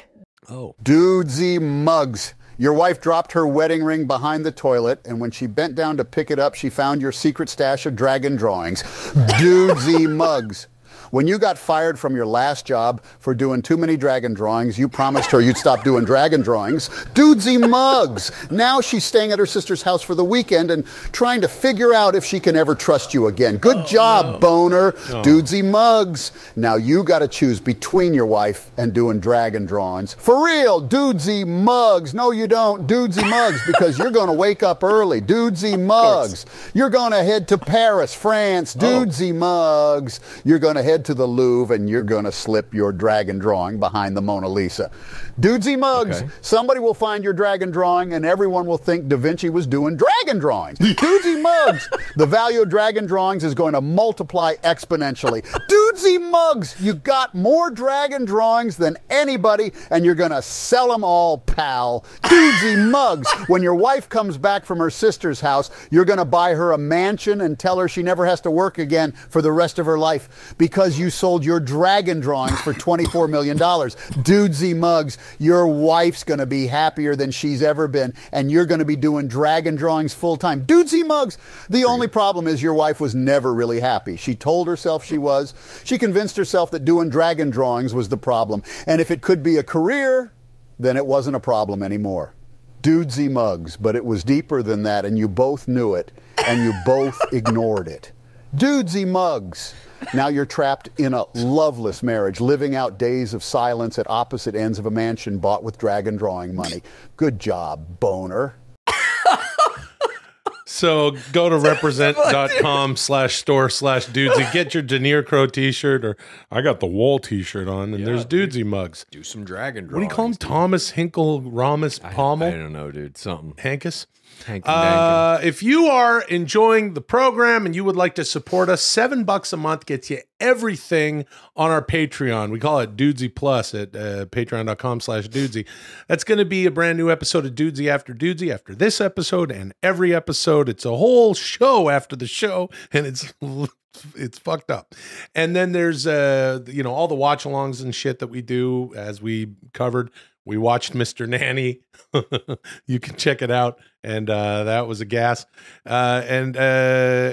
Oh. Dudesy mugs. Your wife dropped her wedding ring behind the toilet, and when she bent down to pick it up, she found your secret stash of dragon drawings. Dudesy mugs. When you got fired from your last job for doing too many dragon drawings, you promised her you'd stop doing dragon drawings. Dudesy mugs. Now she's staying at her sister's house for the weekend and trying to figure out if she can ever trust you again. Good oh, job, no. boner. No. Dudesy mugs. Now you got to choose between your wife and doing dragon drawings. For real, Dudesy mugs. No, you don't. Dudesy mugs, because you're going to wake up early. Dudesy mugs. You're going to head to Paris, France. Dudesy oh. mugs. You're going to head to the Louvre, and you're going to slip your dragon drawing behind the Mona Lisa. Dudesy mugs. Okay. Somebody will find your dragon drawing, and everyone will think Da Vinci was doing dragon drawings. Dudesy mugs. The value of dragon drawings is going to multiply exponentially. Dudesy mugs. You got more dragon drawings than anybody, and you're going to sell them all, pal. Dudesy mugs. When your wife comes back from her sister's house, you're going to buy her a mansion and tell her she never has to work again for the rest of her life, because you sold your dragon drawings for twenty-four million dollars. Dudesy mugs. Your wife's going to be happier than she's ever been, and you're going to be doing dragon drawings full time. Dudesy mugs. The only problem is your wife was never really happy. She told herself she was. She convinced herself that doing dragon drawings was the problem. And if it could be a career, then it wasn't a problem anymore. Dudesy mugs. But it was deeper than that, and you both knew it, and you both ignored it. Dudesy mugs. Now you're trapped in a loveless marriage, living out days of silence at opposite ends of a mansion bought with dragon drawing money. Good job, boner. So go to represent dot com slash store slash Dudesy. Get your Denier Crow t-shirt, or I got the Wall t-shirt on, and yeah, there's Dudesy mugs. Do some dragon drawings. What do you call him? Dude. Thomas Hinkle Ramos Pommel? I, I don't know, dude. Something. Hankus? Uh, if you are enjoying the program and you would like to support us, seven bucks a month gets you everything on our Patreon. We call it Dudesy Plus at uh, patreon.com slash Dudesy. That's going to be a brand new episode of Dudesy After Dudesy after this episode and every episode. It's a whole show after the show, and it's it's fucked up. And then there's uh, you know, all the watch alongs and shit that we do. As we covered, we watched Mister Nanny. You can check it out. And uh, that was a gas, uh, and uh,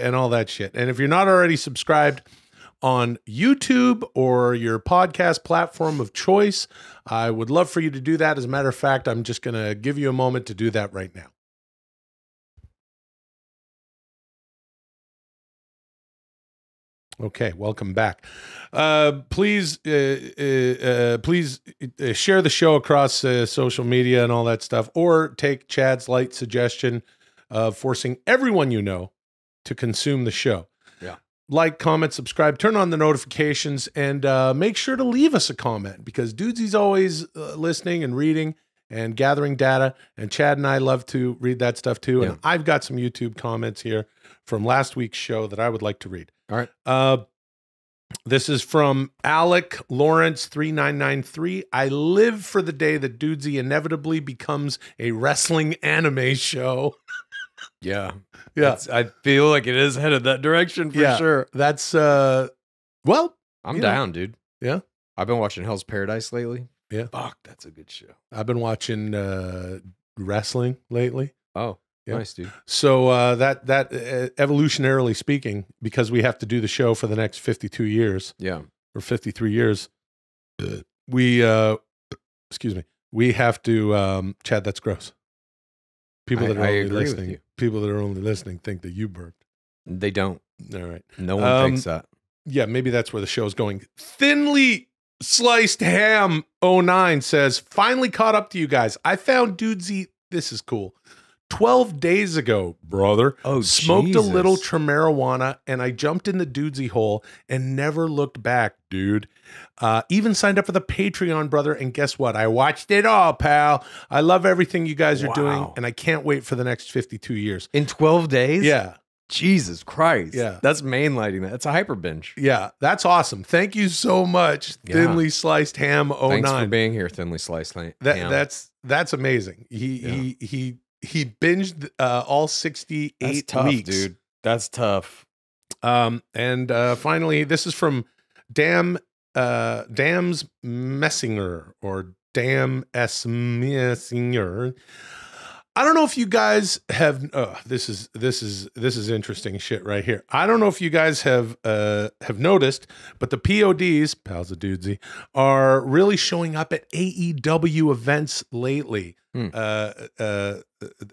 and all that shit. And if you're not already subscribed on YouTube or your podcast platform of choice, I would love for you to do that. As a matter of fact, I'm just going to give you a moment to do that right now. Okay, welcome back. Uh, please, uh, uh, uh, please uh, share the show across uh, social media and all that stuff, or take Chad's light suggestion of forcing everyone you know to consume the show. Yeah, like, comment, subscribe, turn on the notifications, and uh, make sure to leave us a comment, because Dudesy's always uh, listening and reading and gathering data, and Chad and I love to read that stuff too. Yeah. And I've got some YouTube comments here from last week's show that I would like to read. All right. Uh, this is from Alec Lawrence three nine nine three. I live for the day that Dudesy inevitably becomes a wrestling anime show. Yeah. Yeah. I feel like it is headed that direction for yeah, sure. That's, uh, well, I'm down, know. dude. Yeah. I've been watching Hell's Paradise lately. Yeah. Fuck, that's a good show. I've been watching uh, wrestling lately. Oh. Yeah. Nice, dude. So uh, that that uh, evolutionarily speaking, because we have to do the show for the next fifty-two years, yeah, or fifty-three years, we uh, excuse me, we have to. Um, Chad, that's gross. People I, that are I only listening, people that are only listening, think that you burped. They don't. All right, no one um, thinks that. Yeah, maybe that's where the show's going. Thinly Sliced Ham oh nine says, "Finally caught up to you guys. I found Dudesy. This is cool. twelve days ago, brother, oh, smoked Jesus. a little marijuana, and I jumped in the Dudesy hole and never looked back, dude. Uh, even signed up for the Patreon, brother, and guess what? I watched it all, pal. I love everything you guys are wow. doing, and I can't wait for the next fifty-two years." In twelve days? Yeah. Jesus Christ. Yeah. That's mainlighting that. That's a hyper binge. Yeah. That's awesome. Thank you so much, yeah. Thinly Sliced Ham oh nine. Thanks for being here, Thinly Sliced Ham. That, that's, that's amazing. He, yeah. he, he, He binged uh, all sixty-eight That's tough, weeks, dude. That's tough. Um, and uh, finally, this is from Dam uh, Dams Messinger or Dam S Messinger. I don't know if you guys have. Oh, this is this is this is interesting shit right here. I don't know if you guys have uh, have noticed, but the P O Ds, pals of Dudesy, are really showing up at A E W events lately. Hmm. Uh, uh,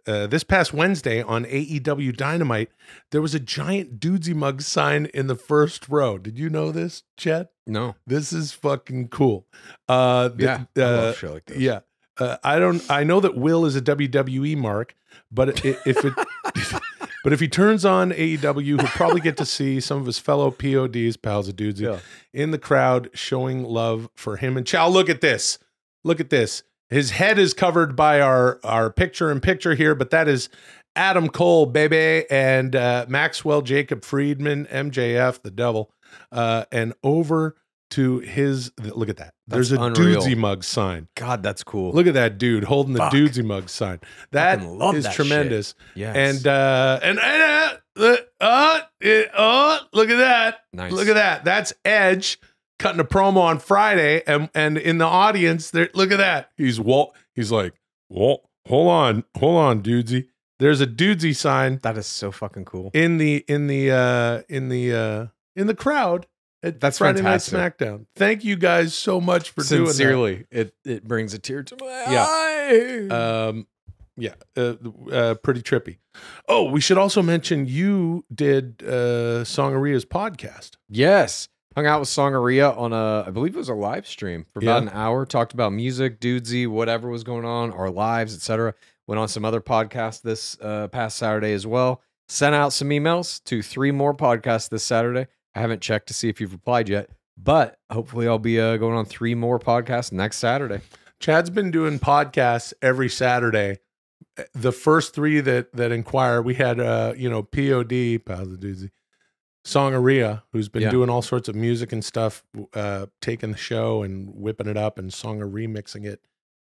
uh, this past Wednesday on A E W Dynamite, there was a giant Dudesy mug sign in the first row. Did you know this, Chad? No. This is fucking cool. Uh, yeah. Uh, I love shit like this. Yeah. Uh, I don't. I know that Will is a W W E mark, but it, if it, if, but if he turns on A E W, he'll probably get to see some of his fellow P O Ds, pals of Dudesy, yeah. in the crowd showing love for him. And Chow, look at this. Look at this. His head is covered by our our picture in picture here, but that is Adam Cole, baby, and uh, Maxwell Jacob Friedman, M J F, the devil, uh, and over to his. Look at that. That's There's a unreal. Dudesy mug sign. God, that's cool. Look at that dude holding Fuck. the Dudesy mug sign. That is that tremendous. Yes. And uh, and and uh, uh, uh, look at that. Nice. Look at that. That's Edge cutting a promo on Friday, and and in the audience there, look at that, he's Walt, he's like, well, hold on, hold on, Dudesy. There's a Dudesy sign. That is so fucking cool. In the in the uh in the uh in the crowd at That's Friday fantastic. Night SmackDown. Thank you guys so much for Sincerely, doing that. Sincerely, it it brings a tear to my yeah. eye. Um yeah, uh, uh, pretty trippy. Oh, we should also mention you did uh, Songaria's podcast. Yes. Hung out with Songaria on a, I believe it was a live stream for about yeah. an hour. Talked about music, Dudesy, whatever was going on, our lives, et cetera. Went on some other podcasts this uh, past Saturday as well. Sent out some emails to three more podcasts this Saturday. I haven't checked to see if you've replied yet, but hopefully I'll be uh, going on three more podcasts next Saturday. Chad's been doing podcasts every Saturday. The first three that that inquire, we had uh, you know, P O D, Pals of Dudesy, Songaria, who's been yeah. doing all sorts of music and stuff, uh, taking the show and whipping it up, and Songaria remixing it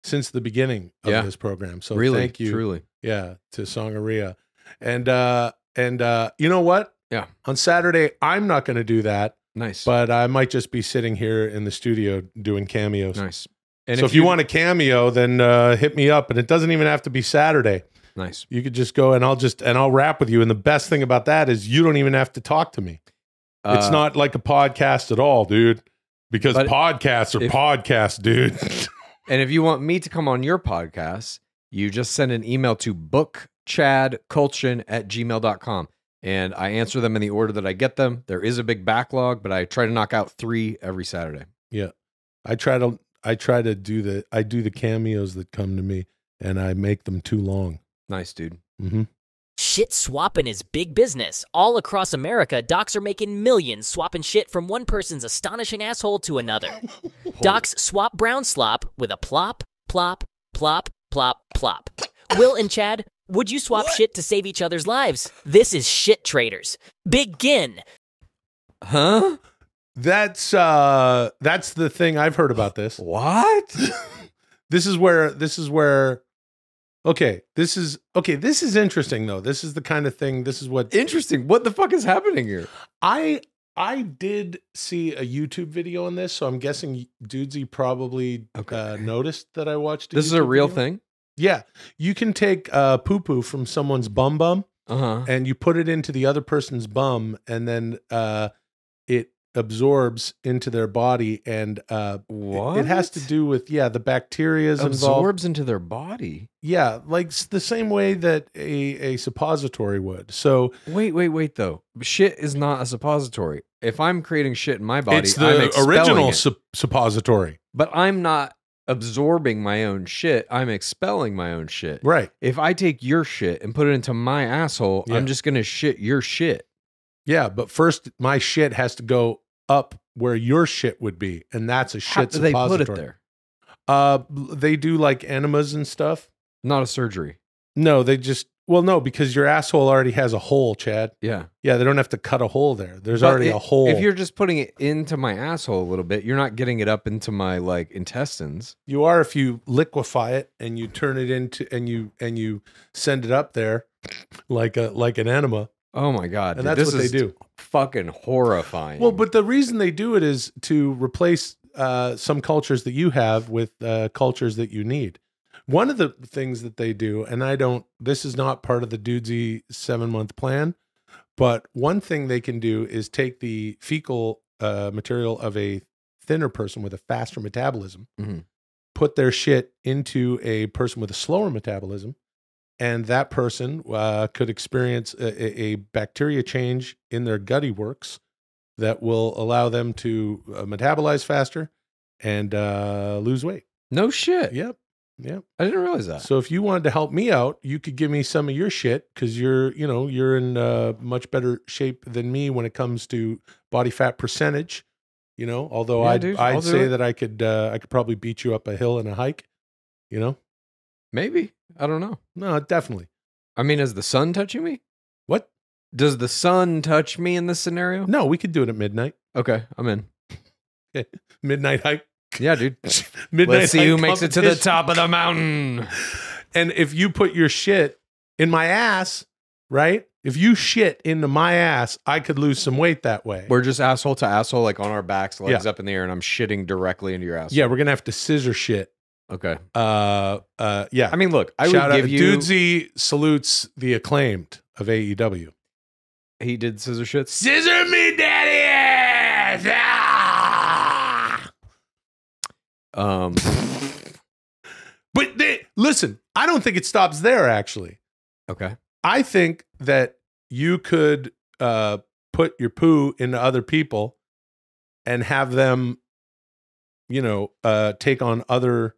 since the beginning of yeah. this program. So really, thank you, truly, yeah, to Songaria, and uh, and uh, you know what? Yeah, on Saturday I'm not going to do that. Nice, but I might just be sitting here in the studio doing cameos. Nice. And so if, if you, you want a cameo, then uh, hit me up, and it doesn't even have to be Saturday. Nice. You could just go, and I'll just and I'll rap with you. And the best thing about that is you don't even have to talk to me. Uh, it's not like a podcast at all, dude. Because podcasts are if, podcasts, dude. And if you want me to come on your podcast, you just send an email to book chad colchin at gmail dot com, and I answer them in the order that I get them. There is a big backlog, but I try to knock out three every Saturday. Yeah, I try to. I try to do the, I do the cameos that come to me, and I make them too long. Nice, dude. Mm-hmm. Shit swapping is big business. All across America, docs are making millions swapping shit from one person's astonishing asshole to another. Docs swap brown slop with a plop, plop, plop, plop, plop. Will and Chad, would you swap what? shit to save each other's lives? This is Shit Traders. Begin. Huh? That's uh that's the thing I've heard about this. What? This is where this is where okay, this is okay, this is interesting though. This is the kind of thing this is what interesting. What the fuck is happening here? I I did see a YouTube video on this, so I'm guessing Dudesy probably okay. uh, noticed that I watched a This YouTube is a real video. thing? Yeah. You can take uh poo poo from someone's bum bum uh-huh. and you put it into the other person's bum, and then uh it absorbs into their body, and uh what? It, it has to do with yeah the bacteria is absorbs involved. into their body, yeah like the same way that a a suppository would. So wait wait wait though, shit is not a suppository. If I'm creating shit in my body, it's the I'm original su suppository, but I'm not absorbing my own shit, I'm expelling my own shit. Right. If I take your shit and put it into my asshole, yeah. I'm just gonna shit your shit. Yeah, but first my shit has to go up where your shit would be, and that's a shit suppository. How do they put it there? Uh, they do like enemas and stuff. Not a surgery. No, they just well, no, because your asshole already has a hole, Chad. Yeah, yeah, they don't have to cut a hole there. There's but already it, a hole. If you're just putting it into my asshole a little bit, you're not getting it up into my like intestines. You are if you liquefy it and you turn it into and you and you send it up there, like a like an enema. Oh my God. And dude, that's what they do. Fucking horrifying. Well, but the reason they do it is to replace uh, some cultures that you have with uh, cultures that you need. One of the things that they do, and I don't, this is not part of the Dudesy seven month plan, but one thing they can do is take the fecal uh, material of a thinner person with a faster metabolism, mm-hmm. put their shit into a person with a slower metabolism, and that person uh, could experience a, a bacteria change in their gutty works that will allow them to uh, metabolize faster and uh, lose weight. No shit. Yep. Yep. I didn't realize that. So if you wanted to help me out, you could give me some of your shit, because you're, you know, you're in uh, much better shape than me when it comes to body fat percentage. You know, although yeah, I'd, dude, I'd say it. that I could, uh, I could probably beat you up a hill and a hike. You know. Maybe. I don't know. No, definitely. I mean, is the sun touching me? What? Does the sun touch me in this scenario? No, we could do it at midnight. Okay, I'm in. Okay. Midnight hike. Yeah, dude. midnight Let's see who makes it to the top of the mountain. And if you put your shit in my ass, right? If you shit into my ass, I could lose some weight that way. We're just asshole to asshole, like on our backs, legs yeah. up in the air, and I'm shitting directly into your ass. Yeah, we're going to have to scissor shit. Okay. Uh, uh, yeah. I mean, look, I Shout would give out. you. Dudesy salutes the acclaimed of A E W. He did scissor shit. Scissor me, daddy! Ah! Um. But they, listen, I don't think it stops there, actually. Okay. I think that you could uh, put your poo into other people and have them, you know, uh, take on other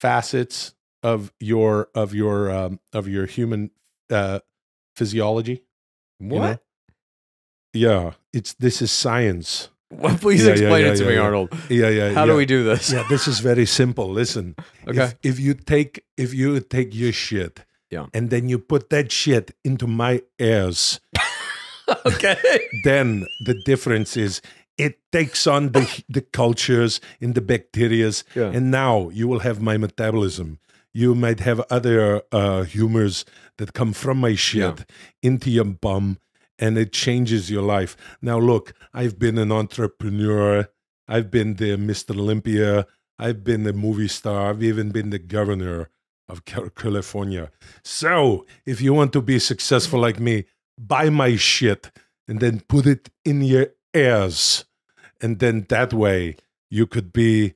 facets of your of your um, of your human uh, physiology. What? You know? Yeah, it's this is science. Well, please yeah, explain yeah, yeah, it to yeah, me, yeah. Arnold. Yeah, yeah. How yeah. do we do this? Yeah, this is very simple. Listen, okay. If, if you take if you take your shit, yeah, and then you put that shit into my ears, okay, then the difference is it takes on the the cultures in the bacterias, yeah. and now you will have my metabolism. You might have other uh, humors that come from my shit yeah. into your bum. And it changes your life. Now, look, I've been an entrepreneur. I've been the Mister Olympia. I've been the movie star. I've even been the governor of California. So if you want to be successful like me, buy my shit and then put it in your ears. And then that way you could be...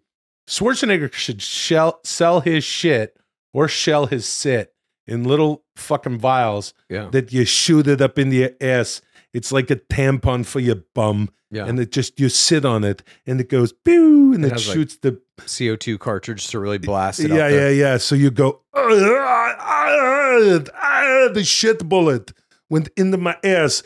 Schwarzenegger should shell, sell his shit or shell his sit in little fucking vials yeah. that you shoot it up in your ass. It's like a tampon for your bum. Yeah. And it just, you sit on it and it goes, pew, and it, it shoots like the C O two cartridge to really blast it. Yeah, yeah, yeah. So you go, ah, ah, ah, the shit bullet went into my ass.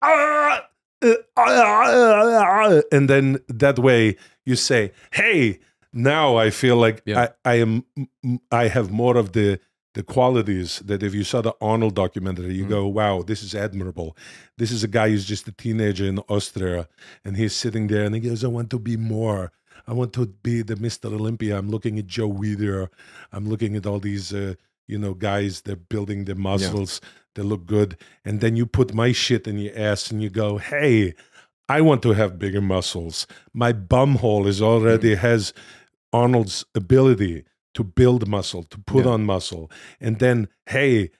Ah, ah, ah, and then that way you say, hey, now I feel like yeah. I, I am, I have more of the, the qualities that if you saw the Arnold documentary, you mm-hmm. go, wow, this is admirable. This is a guy who's just a teenager in Austria, and he's sitting there, and he goes, I want to be more. I want to be the Mister Olympia. I'm looking at Joe Weider. I'm looking at all these, uh, you know, guys, they're building their muscles. Yeah. They look good. And then you put my shit in your ass, and you go, hey, I want to have bigger muscles. My bumhole is already mm-hmm. has Arnold's ability to build muscle, to put yeah. on muscle. And then, hey,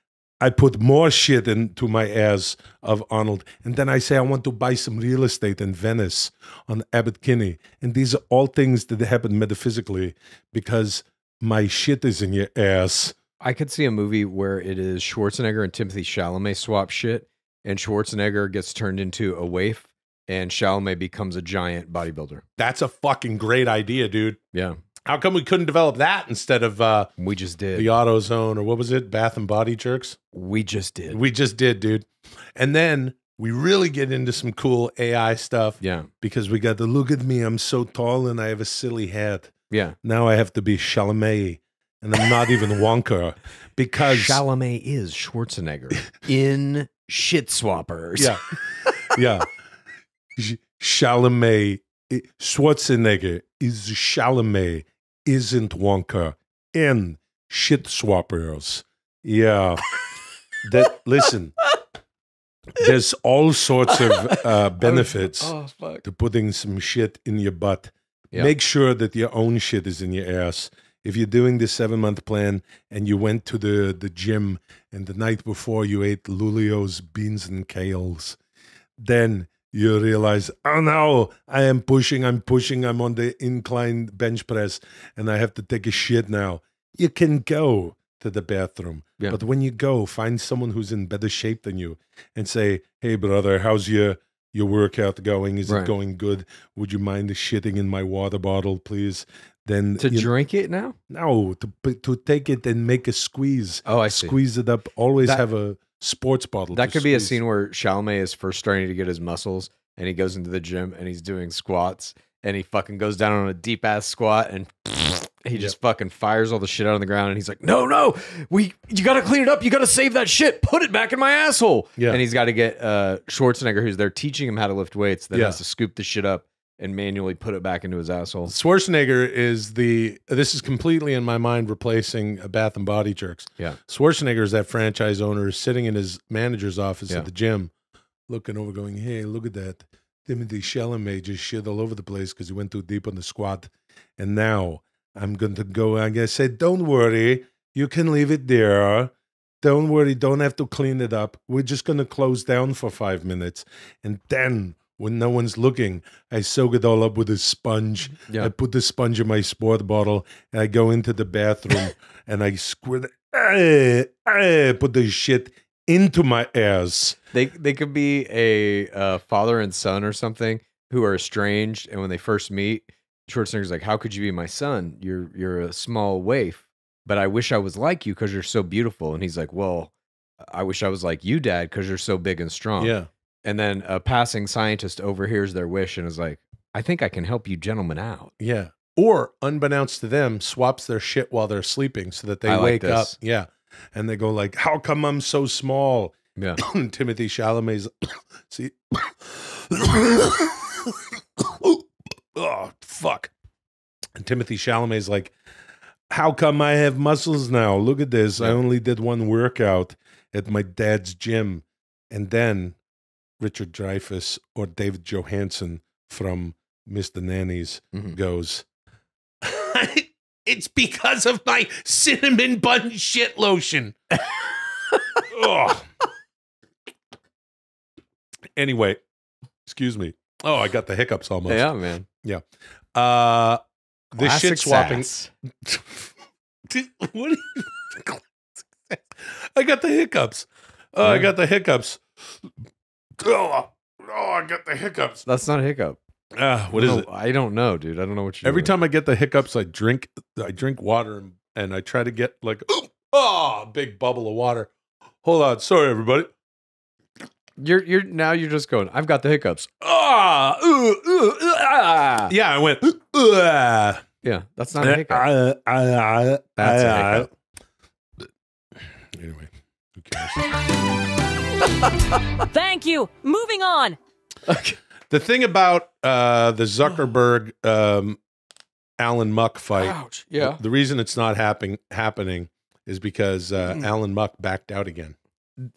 I put more shit into my ass of Arnold. And then I say, I want to buy some real estate in Venice on Abbot Kinney. And these are all things that happen metaphysically because my shit is in your ass. I could see a movie where it is Schwarzenegger and Timothée Chalamet swap shit, and Schwarzenegger gets turned into a waif, and Chalamet becomes a giant bodybuilder. That's a fucking great idea, dude. Yeah. How come we couldn't develop that instead of uh, we just did the AutoZone or what was it, Bath and Body Jerks? We just did. We just did, dude. And then we really get into some cool A I stuff. Yeah, because we got the look at me. I'm so tall and I have a silly head. Yeah. Now I have to be Chalamet, and I'm not even Wonka because Chalamet is Schwarzenegger in Shit Swappers. Yeah, yeah. Chalamet Schwarzenegger is Chalamet. Isn't Wonka in Shit Swappers? Yeah. That listen, there's all sorts of uh, benefits oh, oh, to putting some shit in your butt. Yeah. Make sure that your own shit is in your ass. If you're doing the seven-month plan and you went to the, the gym and the night before you ate Lulio's beans and kales, then you realize, oh no, I am pushing, I'm pushing, I'm on the incline bench press, and I have to take a shit now. You can go to the bathroom, yeah. but when you go, find someone who's in better shape than you and say, hey brother, how's your, your workout going? Is right. it going good? Would you mind shitting in my water bottle, please? Then to you, drink it now? No, to, to take it and make a squeeze. Oh, I see. Squeeze it up, always that have a... sports bottle. That could squeeze. Be a scene where Chalamet is first starting to get his muscles, and he goes into the gym and he's doing squats, and he fucking goes down on a deep ass squat, and he yep. just fucking fires all the shit out on the ground, and he's like, "No, no, we you got to clean it up. You got to save that shit. Put it back in my asshole." Yeah. And he's got to get uh, Schwarzenegger, who's there teaching him how to lift weights, that yeah. has to scoop the shit up and manually put it back into his asshole. Schwarzenegger is the, this is completely in my mind replacing a Bath and Body Jerks. Yeah. Schwarzenegger is that franchise owner sitting in his manager's office yeah. at the gym, looking over going, hey, look at that. Timothée Chalamet just shit all over the place because he went too deep on the squat. And now I'm going to go, I'm going to say, don't worry, you can leave it there. Don't worry, don't have to clean it up. We're just going to close down for five minutes. And then... when no one's looking, I soak it all up with a sponge. Yeah. I put the sponge in my sport bottle, and I go into the bathroom, and I squirt I, I put this shit into my ass. They they could be a uh, father and son or something who are estranged, and when they first meet, Schwarzenegger's like, "How could you be my son? You're you're a small waif, but I wish I was like you because you're so beautiful." And he's like, "Well, I wish I was like you, Dad, because you're so big and strong." Yeah. And then a passing scientist overhears their wish and is like, "I think I can help you gentlemen out." Yeah. Or, unbeknownst to them, swaps their shit while they're sleeping so that they I wake like up. Yeah. And they go like, "How come I'm so small?" Yeah. Timothée Chalamet's, see? Oh, fuck. And Timothée Chalamet's like, "How come I have muscles now? Look at this. Yeah. I only did one workout at my dad's gym." And then Richard Dreyfuss or David Johansen from Mister Nanny's mm-hmm. goes, "It's because of my cinnamon bun shit lotion." Oh. Anyway, excuse me. Oh, I got the hiccups almost. Yeah, man. Yeah. Uh, this shit swapping. What are you... I got the hiccups. Oh, I got the hiccups. Oh, oh, I got the hiccups. That's not a hiccup. Ah, uh, what is it? I don't know, dude. I don't know what you. Every time I get the hiccups, I drink, I drink water, and, and I try to get like, oh, a big bubble of water. Hold on, sorry, everybody. You're, you're now you're just going, "I've got the hiccups." Ah, ooh, ooh, ah. Yeah, I went. Ah. Yeah, that's not a hiccup. Uh, uh, uh, that's uh, a hiccup. Anyway, who cares? Thank you. Moving on. Okay. The thing about uh, the Zuckerberg um, Alan Muck fight, ouch, yeah. the, the reason it's not happen happening is because uh, mm. Alan Muck backed out again.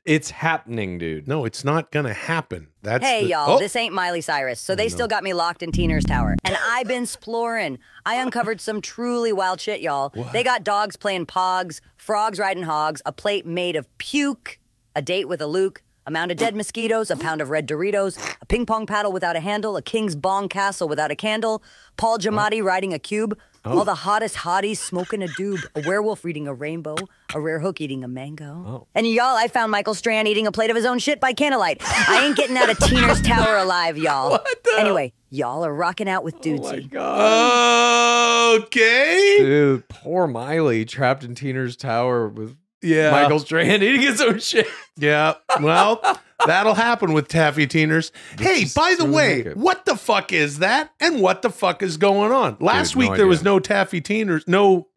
It's happening, dude. No, it's not going to happen. That's hey, y'all, oh. this ain't Miley Cyrus, so they no. still got me locked in Teener's Tower. And I've been exploring. I uncovered some truly wild shit, y'all. They got dogs playing pogs, frogs riding hogs, a plate made of puke, a date with a Luke, a mound of dead mosquitoes, a pound of red Doritos, a ping pong paddle without a handle, a king's bong castle without a candle, Paul Giamatti oh. riding a cube, oh. all the hottest hotties smoking a doob, a werewolf reading a rainbow, a rare hook eating a mango. Oh. And y'all, I found Michael Strand eating a plate of his own shit by candlelight. I ain't getting out of Teener's Tower alive, y'all. What the? Anyway, y'all are rocking out with Dudesy. Oh my God. Okay. Dude, poor Miley trapped in Teener's Tower with... Yeah, Michael Strand eating his own shit. Yeah, well, that'll happen with Taffy Teeners. Hey, by the way, what the fuck is that? And what the fuck is going on? Last week there was no Taffy Teeners, no,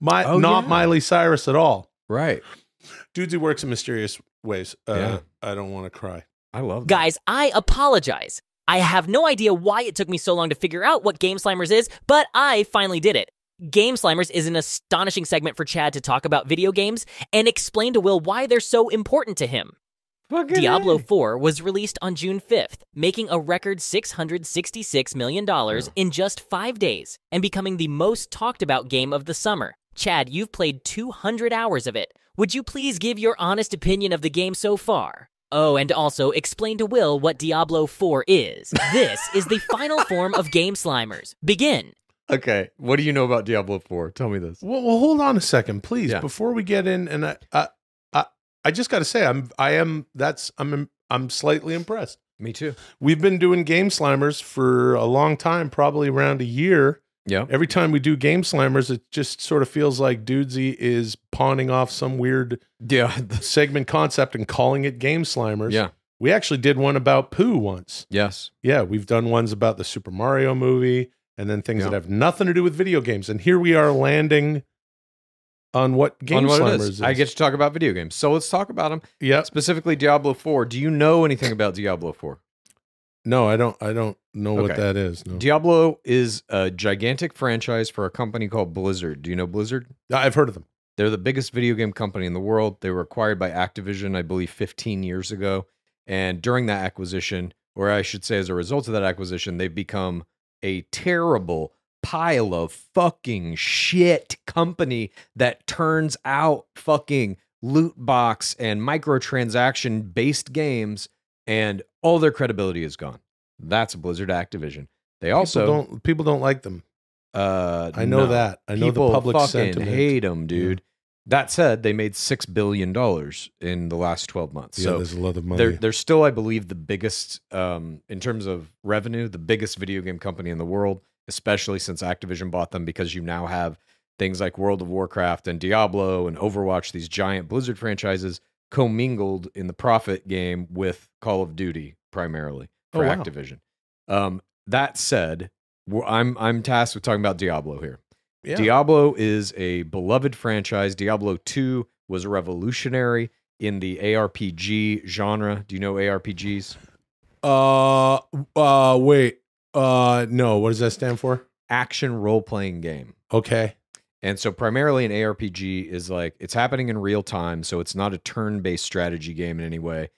my not Miley Cyrus at all. Right, Dudesy works in mysterious ways. Uh, yeah. I don't want to cry. I love that. Guys, I apologize. I have no idea why it took me so long to figure out what Game Slimers is, but I finally did it. Game Slimers is an astonishing segment for Chad to talk about video games and explain to Will why they're so important to him. Fucking Diablo four was released on June fifth, making a record six hundred sixty-six million dollars oh. in just five days and becoming the most talked about game of the summer. Chad, you've played two hundred hours of it. Would you please give your honest opinion of the game so far? Oh, and also explain to Will what Diablo four is. This is the final form of Game Slimers. Begin. Okay, what do you know about Diablo four? Tell me this. Well, well hold on a second, please. Yeah. Before we get in, and I, I, I, I just got to say, I'm, I am. That's, I'm, I'm slightly impressed. Me too. We've been doing Game Slimers for a long time, probably around a year. Yeah. Every time we do Game Slimers, it just sort of feels like Dudesy is pawning off some weird, yeah, segment concept and calling it Game Slimers. Yeah. We actually did one about poo once. Yes. Yeah, we've done ones about the Super Mario movie. And then things yeah. that have nothing to do with video games. And here we are landing on what Game on what Slimers is. is. I get to talk about video games. So let's talk about them. Yeah. Specifically Diablo four. Do you know anything about Diablo four? No, I don't I don't know okay. what that is. No. Diablo is a gigantic franchise for a company called Blizzard. Do you know Blizzard? I've heard of them. They're the biggest video game company in the world. They were acquired by Activision, I believe, fifteen years ago. And during that acquisition, or I should say as a result of that acquisition, they've become a terrible pile of fucking shit company that turns out fucking loot box and microtransaction based games, and all their credibility is gone. That's Blizzard Activision. They also people don't, people don't like them. Uh, I know no, that. I know the public sentiment. People fucking hate them, dude. That said, they made six billion dollars in the last twelve months. Yeah, so there's a lot of money. They're, they're still, I believe, the biggest, um, in terms of revenue, the biggest video game company in the world, especially since Activision bought them, because you now have things like World of Warcraft and Diablo and Overwatch, these giant Blizzard franchises commingled in the profit game with Call of Duty primarily for oh, wow. Activision. Um, that said, I'm, I'm tasked with talking about Diablo here. Yeah. Diablo is a beloved franchise. Diablo two was revolutionary in the A R P G genre. Do you know A R P Gs? Uh, uh, wait. Uh, no. What does that stand for? Action role-playing game. Okay. And so primarily an A R P G is like, it's happening in real time, so it's not a turn-based strategy game in any way.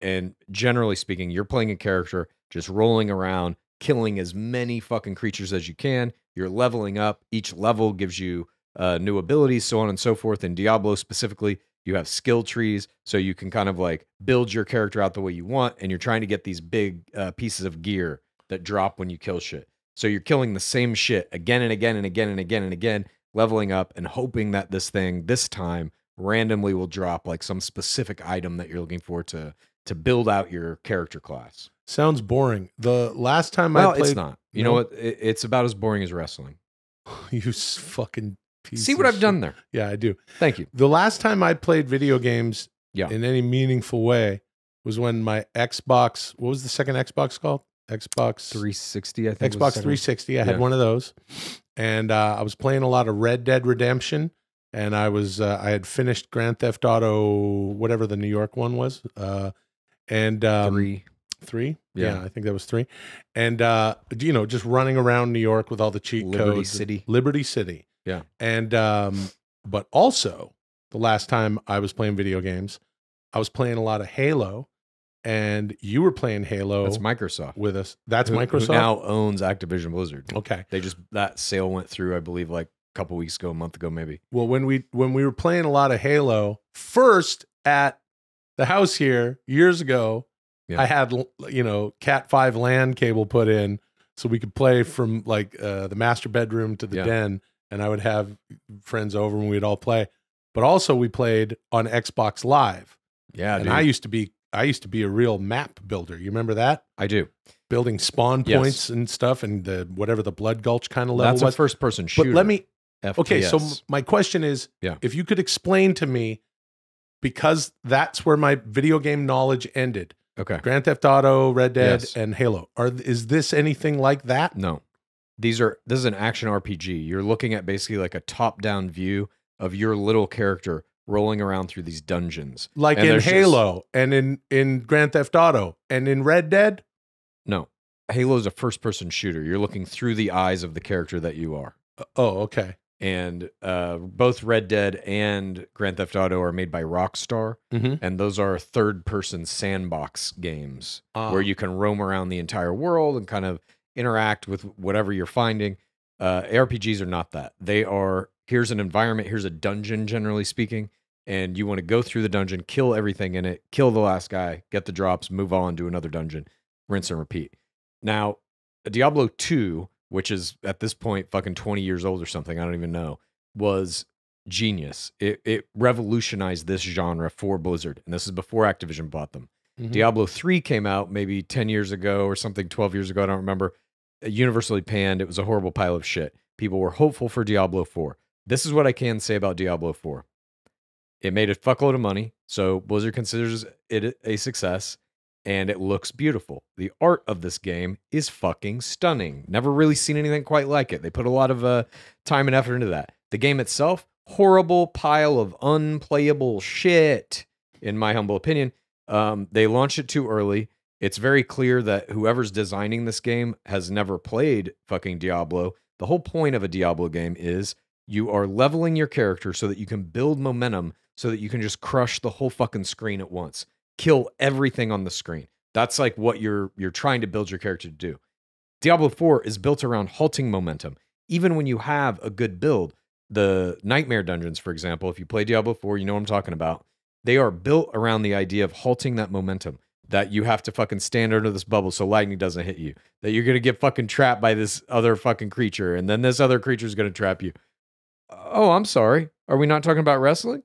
And generally speaking, you're playing a character just rolling around, killing as many fucking creatures as you can. You're leveling up. Each level gives you uh, new abilities, so on and so forth. In Diablo specifically, you have skill trees, so you can kind of like build your character out the way you want, and you're trying to get these big uh, pieces of gear that drop when you kill shit. So you're killing the same shit again and again and again and again and again, leveling up and hoping that this thing this time randomly will drop like some specific item that you're looking for to to build out your character class. Sounds boring. The last time well, I played... it's not. You no. know what? It, it's about as boring as wrestling. You fucking piece See what I've shit. done there? Yeah, I do. Thank you. The last time I played video games yeah. in any meaningful way was when my Xbox... What was the second Xbox called? Xbox three sixty, I think. Xbox three sixty. I had yeah. one of those. And uh, I was playing a lot of Red Dead Redemption. And I was uh, I had finished Grand Theft Auto, whatever the New York one was. Uh, and um, Three. Three, yeah. yeah, I think that was three, and uh, you know, just running around New York with all the cheat codes, Liberty City, Liberty City, yeah. And um, but also the last time I was playing video games, I was playing a lot of Halo, and you were playing Halo. That's Microsoft with us. That's who, Microsoft who now owns Activision Blizzard. Okay, they just that sale went through, I believe, like a couple weeks ago, a month ago, maybe. Well, when we when we were playing a lot of Halo first at the house here years ago. Yeah. I had, you know, Cat five LAN cable put in so we could play from like uh, the master bedroom to the yeah. den, and I would have friends over and we'd all play. But also we played on Xbox Live. Yeah, and dude. I used to be I used to be a real map builder. You remember that? I do. Building spawn yes. points and stuff, and the whatever the Blood Gulch kind of level. That's was. a first person shooter. But let me F P S. Okay, so my question is, yeah. if you could explain to me, because that's where my video game knowledge ended. Okay. Grand Theft Auto, Red Dead, yes. and Halo. Are is this anything like that? No. These are this is an action R P G. You're looking at basically like a top-down view of your little character rolling around through these dungeons. Like and in Halo just... and in in Grand Theft Auto and in Red Dead? No. Halo's a first-person shooter. You're looking through the eyes of the character that you are. Oh, okay. And uh, both Red Dead and Grand Theft Auto are made by Rockstar, mm-hmm. and those are third-person sandbox games um. where you can roam around the entire world and kind of interact with whatever you're finding. Uh, A R P Gs are not that. They are, here's an environment, here's a dungeon, generally speaking, and you want to go through the dungeon, kill everything in it, kill the last guy, get the drops, move on to another dungeon, rinse and repeat. Now, Diablo two... which is at this point fucking twenty years old or something, I don't even know, was genius. It, it revolutionized this genre for Blizzard, and this is before Activision bought them. Mm-hmm. Diablo three came out maybe ten years ago or something, twelve years ago, I don't remember. Universally panned, it was a horrible pile of shit. People were hopeful for Diablo four. This is what I can say about Diablo four. It made a fuckload of money, so Blizzard considers it a success. And it looks beautiful. The art of this game is fucking stunning. Never really seen anything quite like it. They put a lot of uh, time and effort into that. The game itself, horrible pile of unplayable shit, in my humble opinion. Um, they launched it too early. It's very clear that whoever's designing this game has never played fucking Diablo. The whole point of a Diablo game is you are leveling your character so that you can build momentum so that you can just crush the whole fucking screen at once. Kill everything on the screen. That's like what you're you're trying to build your character to do. Diablo four is built around halting momentum. Even when you have a good build, the nightmare dungeons, for example, if you play Diablo four, you know what I'm talking about. They are built around the idea of halting that momentum, that you have to fucking stand under this bubble so lightning doesn't hit you, that you're going to get fucking trapped by this other fucking creature, and then this other creature is going to trap you. Oh, I'm sorry. Are we not talking about wrestling?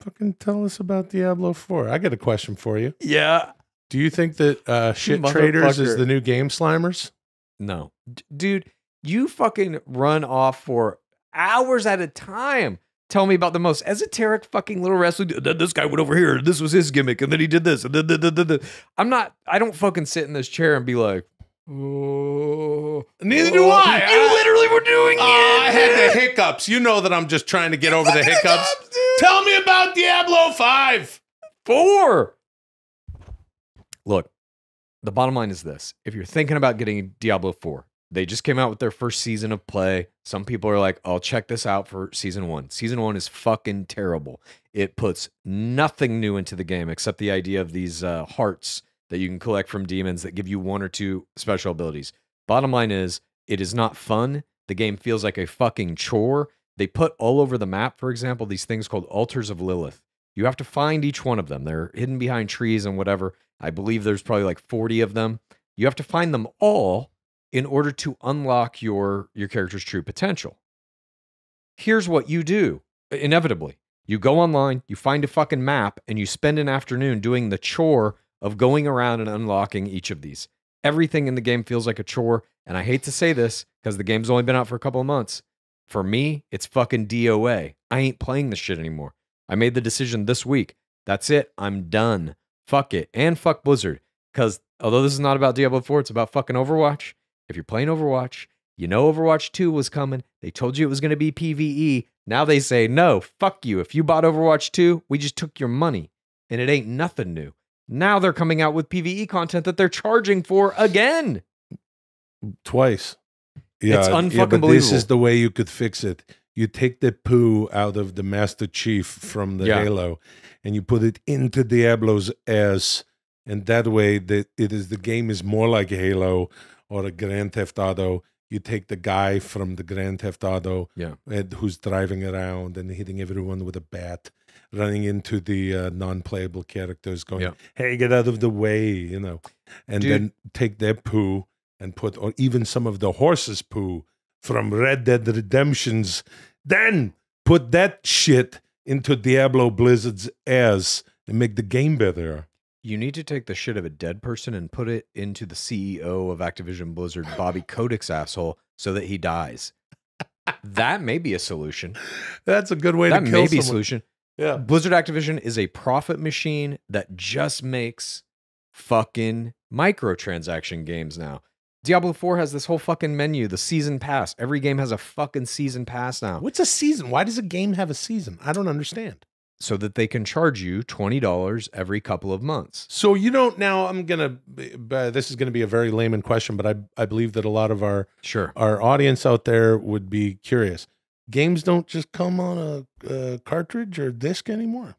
Fucking tell us about Diablo four. I got a question for you. Yeah. Do you think that uh, Shit Traders is the new Game Slimers? No. D dude, you fucking run off for hours at a time. Tell me about the most esoteric fucking little wrestling. This guy went over here. This was his gimmick. And then he did this. And then I'm not, I don't fucking sit in this chair and be like, oh, neither do oh, I. You I, literally were doing uh, it. I had the hiccups. You know that I'm just trying to get over the hiccups. hiccups Tell me about Diablo five. four. Look, the bottom line is this. If you're thinking about getting Diablo four, they just came out with their first season of play. Some people are like, I'll check this out for season one. Season one is fucking terrible. It puts nothing new into the game except the idea of these uh, hearts that you can collect from demons that give you one or two special abilities. Bottom line is, it is not fun. The game feels like a fucking chore. They put all over the map, for example, these things called altars of Lilith. You have to find each one of them. They're hidden behind trees and whatever. I believe there's probably like forty of them. You have to find them all in order to unlock your, your character's true potential. Here's what you do, inevitably. You go online, you find a fucking map, and you spend an afternoon doing the chore of going around and unlocking each of these. Everything in the game feels like a chore, and I hate to say this, because the game's only been out for a couple of months. For me, it's fucking D O A. I ain't playing this shit anymore. I made the decision this week. That's it. I'm done. Fuck it. And fuck Blizzard. Because although this is not about Diablo four, it's about fucking Overwatch. If you're playing Overwatch, you know Overwatch two was coming. They told you it was going to be P V E. Now they say, no, fuck you. If you bought Overwatch two, we just took your money. And it ain't nothing new. Now they're coming out with P V E content that they're charging for again. Twice. Yeah, it's unfucking yeah, but believable. This is the way you could fix it. You take the poo out of the Master Chief from the yeah. Halo and you put it into Diablo's ass. And that way that it is the game is more like Halo or a Grand Theft Auto. You take the guy from the Grand Theft Auto yeah. and who's driving around and hitting everyone with a bat, running into the uh, non-playable characters going, yeah. hey, get out of the way, you know. And Dude. then take their poo and put, or even some of the horses' poo from Red Dead Redemption's, then put that shit into Diablo Blizzard's ass and make the game better. You need to take the shit of a dead person and put it into the C E O of Activision Blizzard, Bobby Kotick's asshole, so that he dies. That may be a solution. That's a good way that to kill someone. That may be a solution. Yeah. Blizzard Activision is a profit machine that just makes fucking microtransaction games now. Diablo four has this whole fucking menu, the season pass. Every game has a fucking season pass now. What's a season? Why does a game have a season? I don't understand. So that they can charge you twenty dollars every couple of months. So you don't, now I'm going to, uh, this is going to be a very layman question, but I, I believe that a lot of our, sure. our audience out there would be curious. Games don't just come on a, a cartridge or disc anymore.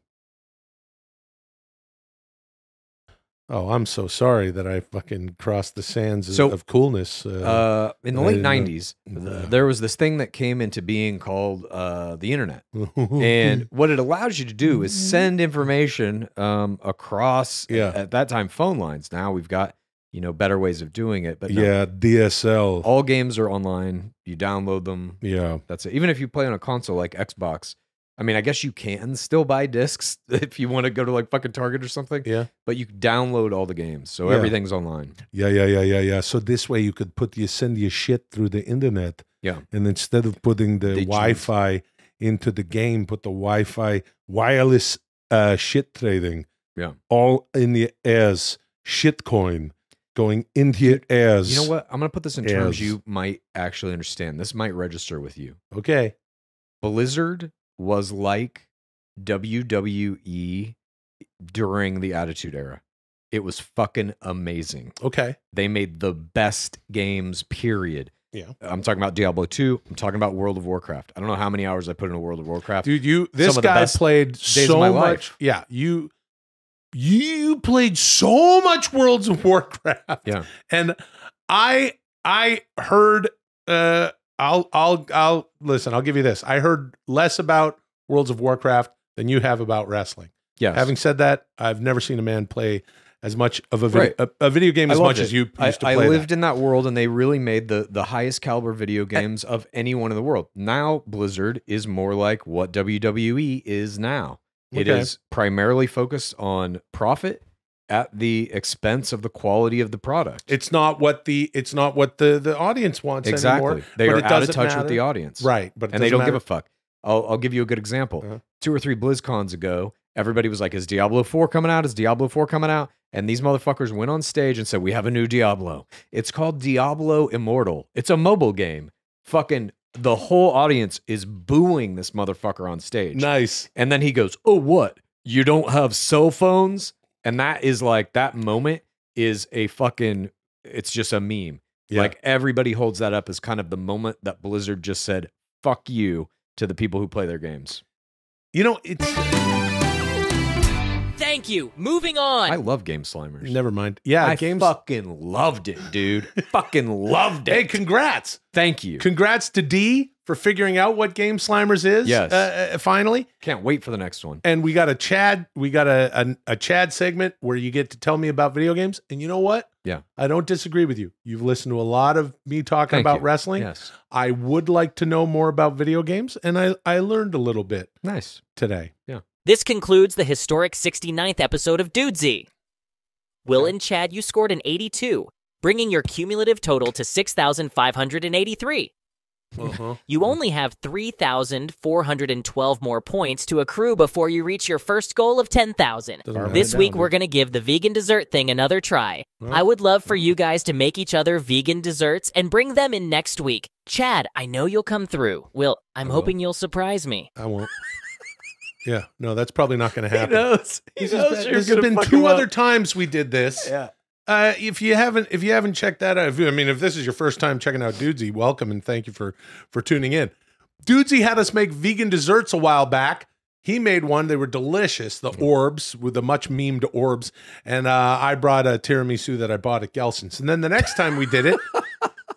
Oh, I'm so sorry that I fucking crossed the sands so, of coolness. Uh, uh, in the late nineties, uh, there was this thing that came into being called uh, the internet. And what it allows you to do is send information um, across, yeah. at, at that time, phone lines. Now we've got, you know, better ways of doing it. But no, yeah, D S L. All games are online. You download them. Yeah. That's it. Even if you play on a console like Xbox, I mean, I guess you can still buy discs if you want to go to like fucking Target or something. Yeah. But you download all the games. So yeah. everything's online. Yeah, yeah, yeah, yeah, yeah. So this way you could put you send your shit through the internet. Yeah. And instead of putting the Wi-Fi into the game, put the Wi-Fi wireless uh, shit trading. Yeah. All in the ass. Shitcoin going into your ass. You know what? I'm going to put this in as. terms you might actually understand. This might register with you. Okay. Blizzard was like W W E during the Attitude Era. It was fucking amazing. Okay. They made the best games, period. Yeah. I'm talking about Diablo two. I'm talking about World of Warcraft. I don't know how many hours I put into World of Warcraft. Dude, you this guy played so much. Life. Yeah. You you played so much World of Warcraft. Yeah. And I I heard uh I'll, I'll, I'll, listen, I'll give you this. I heard less about Worlds of Warcraft than you have about wrestling. Yes. Having said that, I've never seen a man play as much of a video, right. a, a video game as much it. as you used I, to play. I lived that. in that world, and they really made the, the highest caliber video games and, of anyone in the world. Now Blizzard is more like what W W E is now. Okay. It is primarily focused on profit at the expense of the quality of the product. It's not what the it's not what the, the audience wants exactly. anymore. They but are it out of touch matter. with the audience. Right. But it and they don't matter. give a fuck. I'll, I'll give you a good example. Uh-huh. Two or three BlizzCons ago, everybody was like, is Diablo four coming out? Is Diablo four coming out? And these motherfuckers went on stage and said, we have a new Diablo. It's called Diablo Immortal. It's a mobile game. Fucking the whole audience is booing this motherfucker on stage. Nice. And then he goes, oh, what? You don't have cell phones? And that is like, that moment is a fucking, it's just a meme. Yeah. Like everybody holds that up as kind of the moment that Blizzard just said, fuck you to the people who play their games. You know, it's... Thank you. Moving on. I love Game Slammers. Never mind. Yeah, I games... fucking loved it, dude. Fucking loved it. Hey, congrats. Thank you. Congrats to D for figuring out what Game Slammers is. Yes. Uh, finally. Can't wait for the next one. And we got a Chad. We got a, a a Chad segment where you get to tell me about video games. And you know what? Yeah. I don't disagree with you. You've listened to a lot of me talking Thank about you. wrestling. Yes. I would like to know more about video games, and I I learned a little bit. Nice today. Yeah. This concludes the historic sixty-ninth episode of Dudesy. Will and Chad, you scored an eighty-two, bringing your cumulative total to six thousand five hundred eighty-three. Uh-huh. You only have three thousand four hundred twelve more points to accrue before you reach your first goal of ten thousand. This week, down, we're going to give the vegan dessert thing another try. Well, I would love for you guys to make each other vegan desserts and bring them in next week. Chad, I know you'll come through. Will, I'm hoping you'll surprise me. I won't. Yeah, no, that's probably not going to happen. He knows. He this knows. There's been two other times we did this. Yeah. Uh, if you haven't, if you haven't checked that out, if you, I mean, if this is your first time checking out Dudesy, welcome and thank you for for tuning in. Dudesy had us make vegan desserts a while back. He made one; they were delicious. The orbs with the much memed orbs, and uh, I brought a tiramisu that I bought at Gelson's. And then the next time we did it.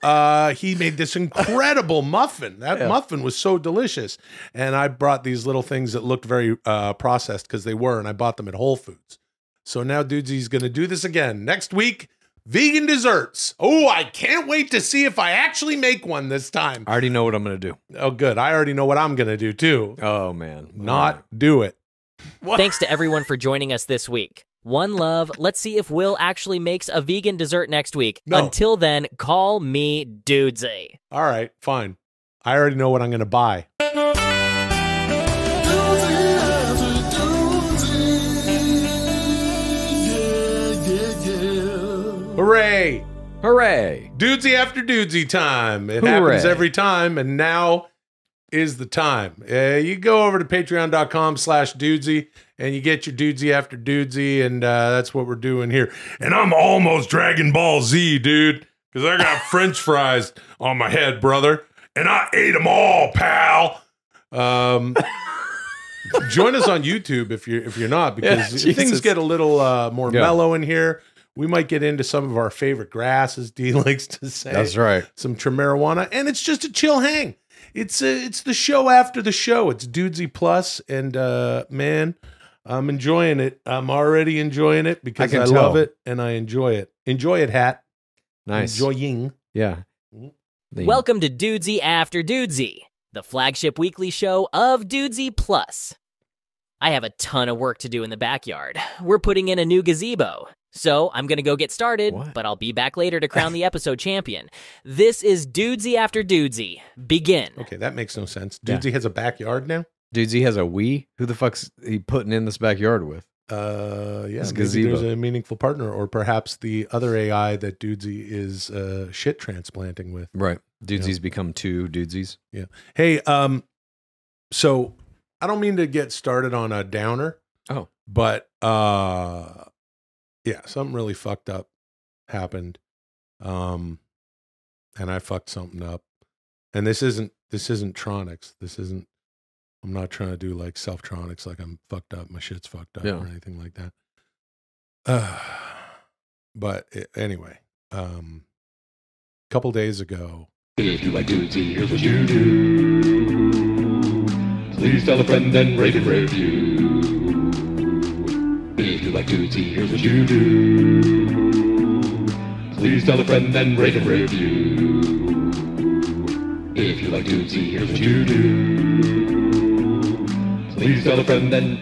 Uh, he made this incredible muffin. That yeah. muffin was so delicious. And I brought these little things that looked very uh, processed because they were, and I bought them at Whole Foods. So now Dudesy's going to do this again. Next week, vegan desserts. Oh, I can't wait to see if I actually make one this time. I already know what I'm going to do. Oh, good. I already know what I'm going to do, too. Oh, man. Not right. do it. What? Thanks to everyone for joining us this week. One love. Let's see if Will actually makes a vegan dessert next week. No. Until then, call me Dudesy. All right, fine. I already know what I'm going to buy. Hooray. Hooray. Dudesy after Dudesy time. It Hooray. happens every time, and now is the time. Uh, you go over to patreon.com slash Dudesy. And you get your Dudesy after Dudesy, and uh, that's what we're doing here. And I'm almost Dragon Ball Z, dude, because I got French fries on my head, brother. And I ate them all, pal. Um, join us on YouTube if you're, if you're not, because yeah, things get a little uh, more yeah. mellow in here. We might get into some of our favorite grasses, D likes to say. That's right. Some marijuana, and it's just a chill hang. It's, a, it's the show after the show. It's Dudesy Plus, and uh, man... I'm enjoying it. I'm already enjoying it because I, I love it and I enjoy it. Enjoy it, Hat. Nice. Enjoying. Yeah. The Welcome to Dudesy After Dudesy, the flagship weekly show of Dudesy Plus. I have a ton of work to do in the backyard. We're putting in a new gazebo. So I'm going to go get started, what? but I'll be back later to crown the episode champion. This is Dudesy After Dudesy. Begin. Okay, that makes no sense. Dudesy yeah. has a backyard now? Dudesy has a Wii. Who the fuck's he putting in this backyard with? Uh, yeah, maybe there's a meaningful partner, or perhaps the other A I that Dudesy is uh, shit transplanting with. Right, Dudesy's you know? become two Dudesy's. Yeah. Hey, um, so I don't mean to get started on a downer. Oh, but uh, yeah, something really fucked up happened, um, and I fucked something up. And this isn't this isn't Tronics. This isn't. I'm not trying to do like self-tronics, like I'm fucked up, my shit's fucked up yeah. or anything like that. Uh, but it, anyway, um, a couple days ago. If you like Dudesy, here's what you do. Please tell a friend and rate and review. If you like Dudesy, here's what you do. Please tell a friend and rate and review. If you like Dudesy, here's what you do. Please tell a friend and...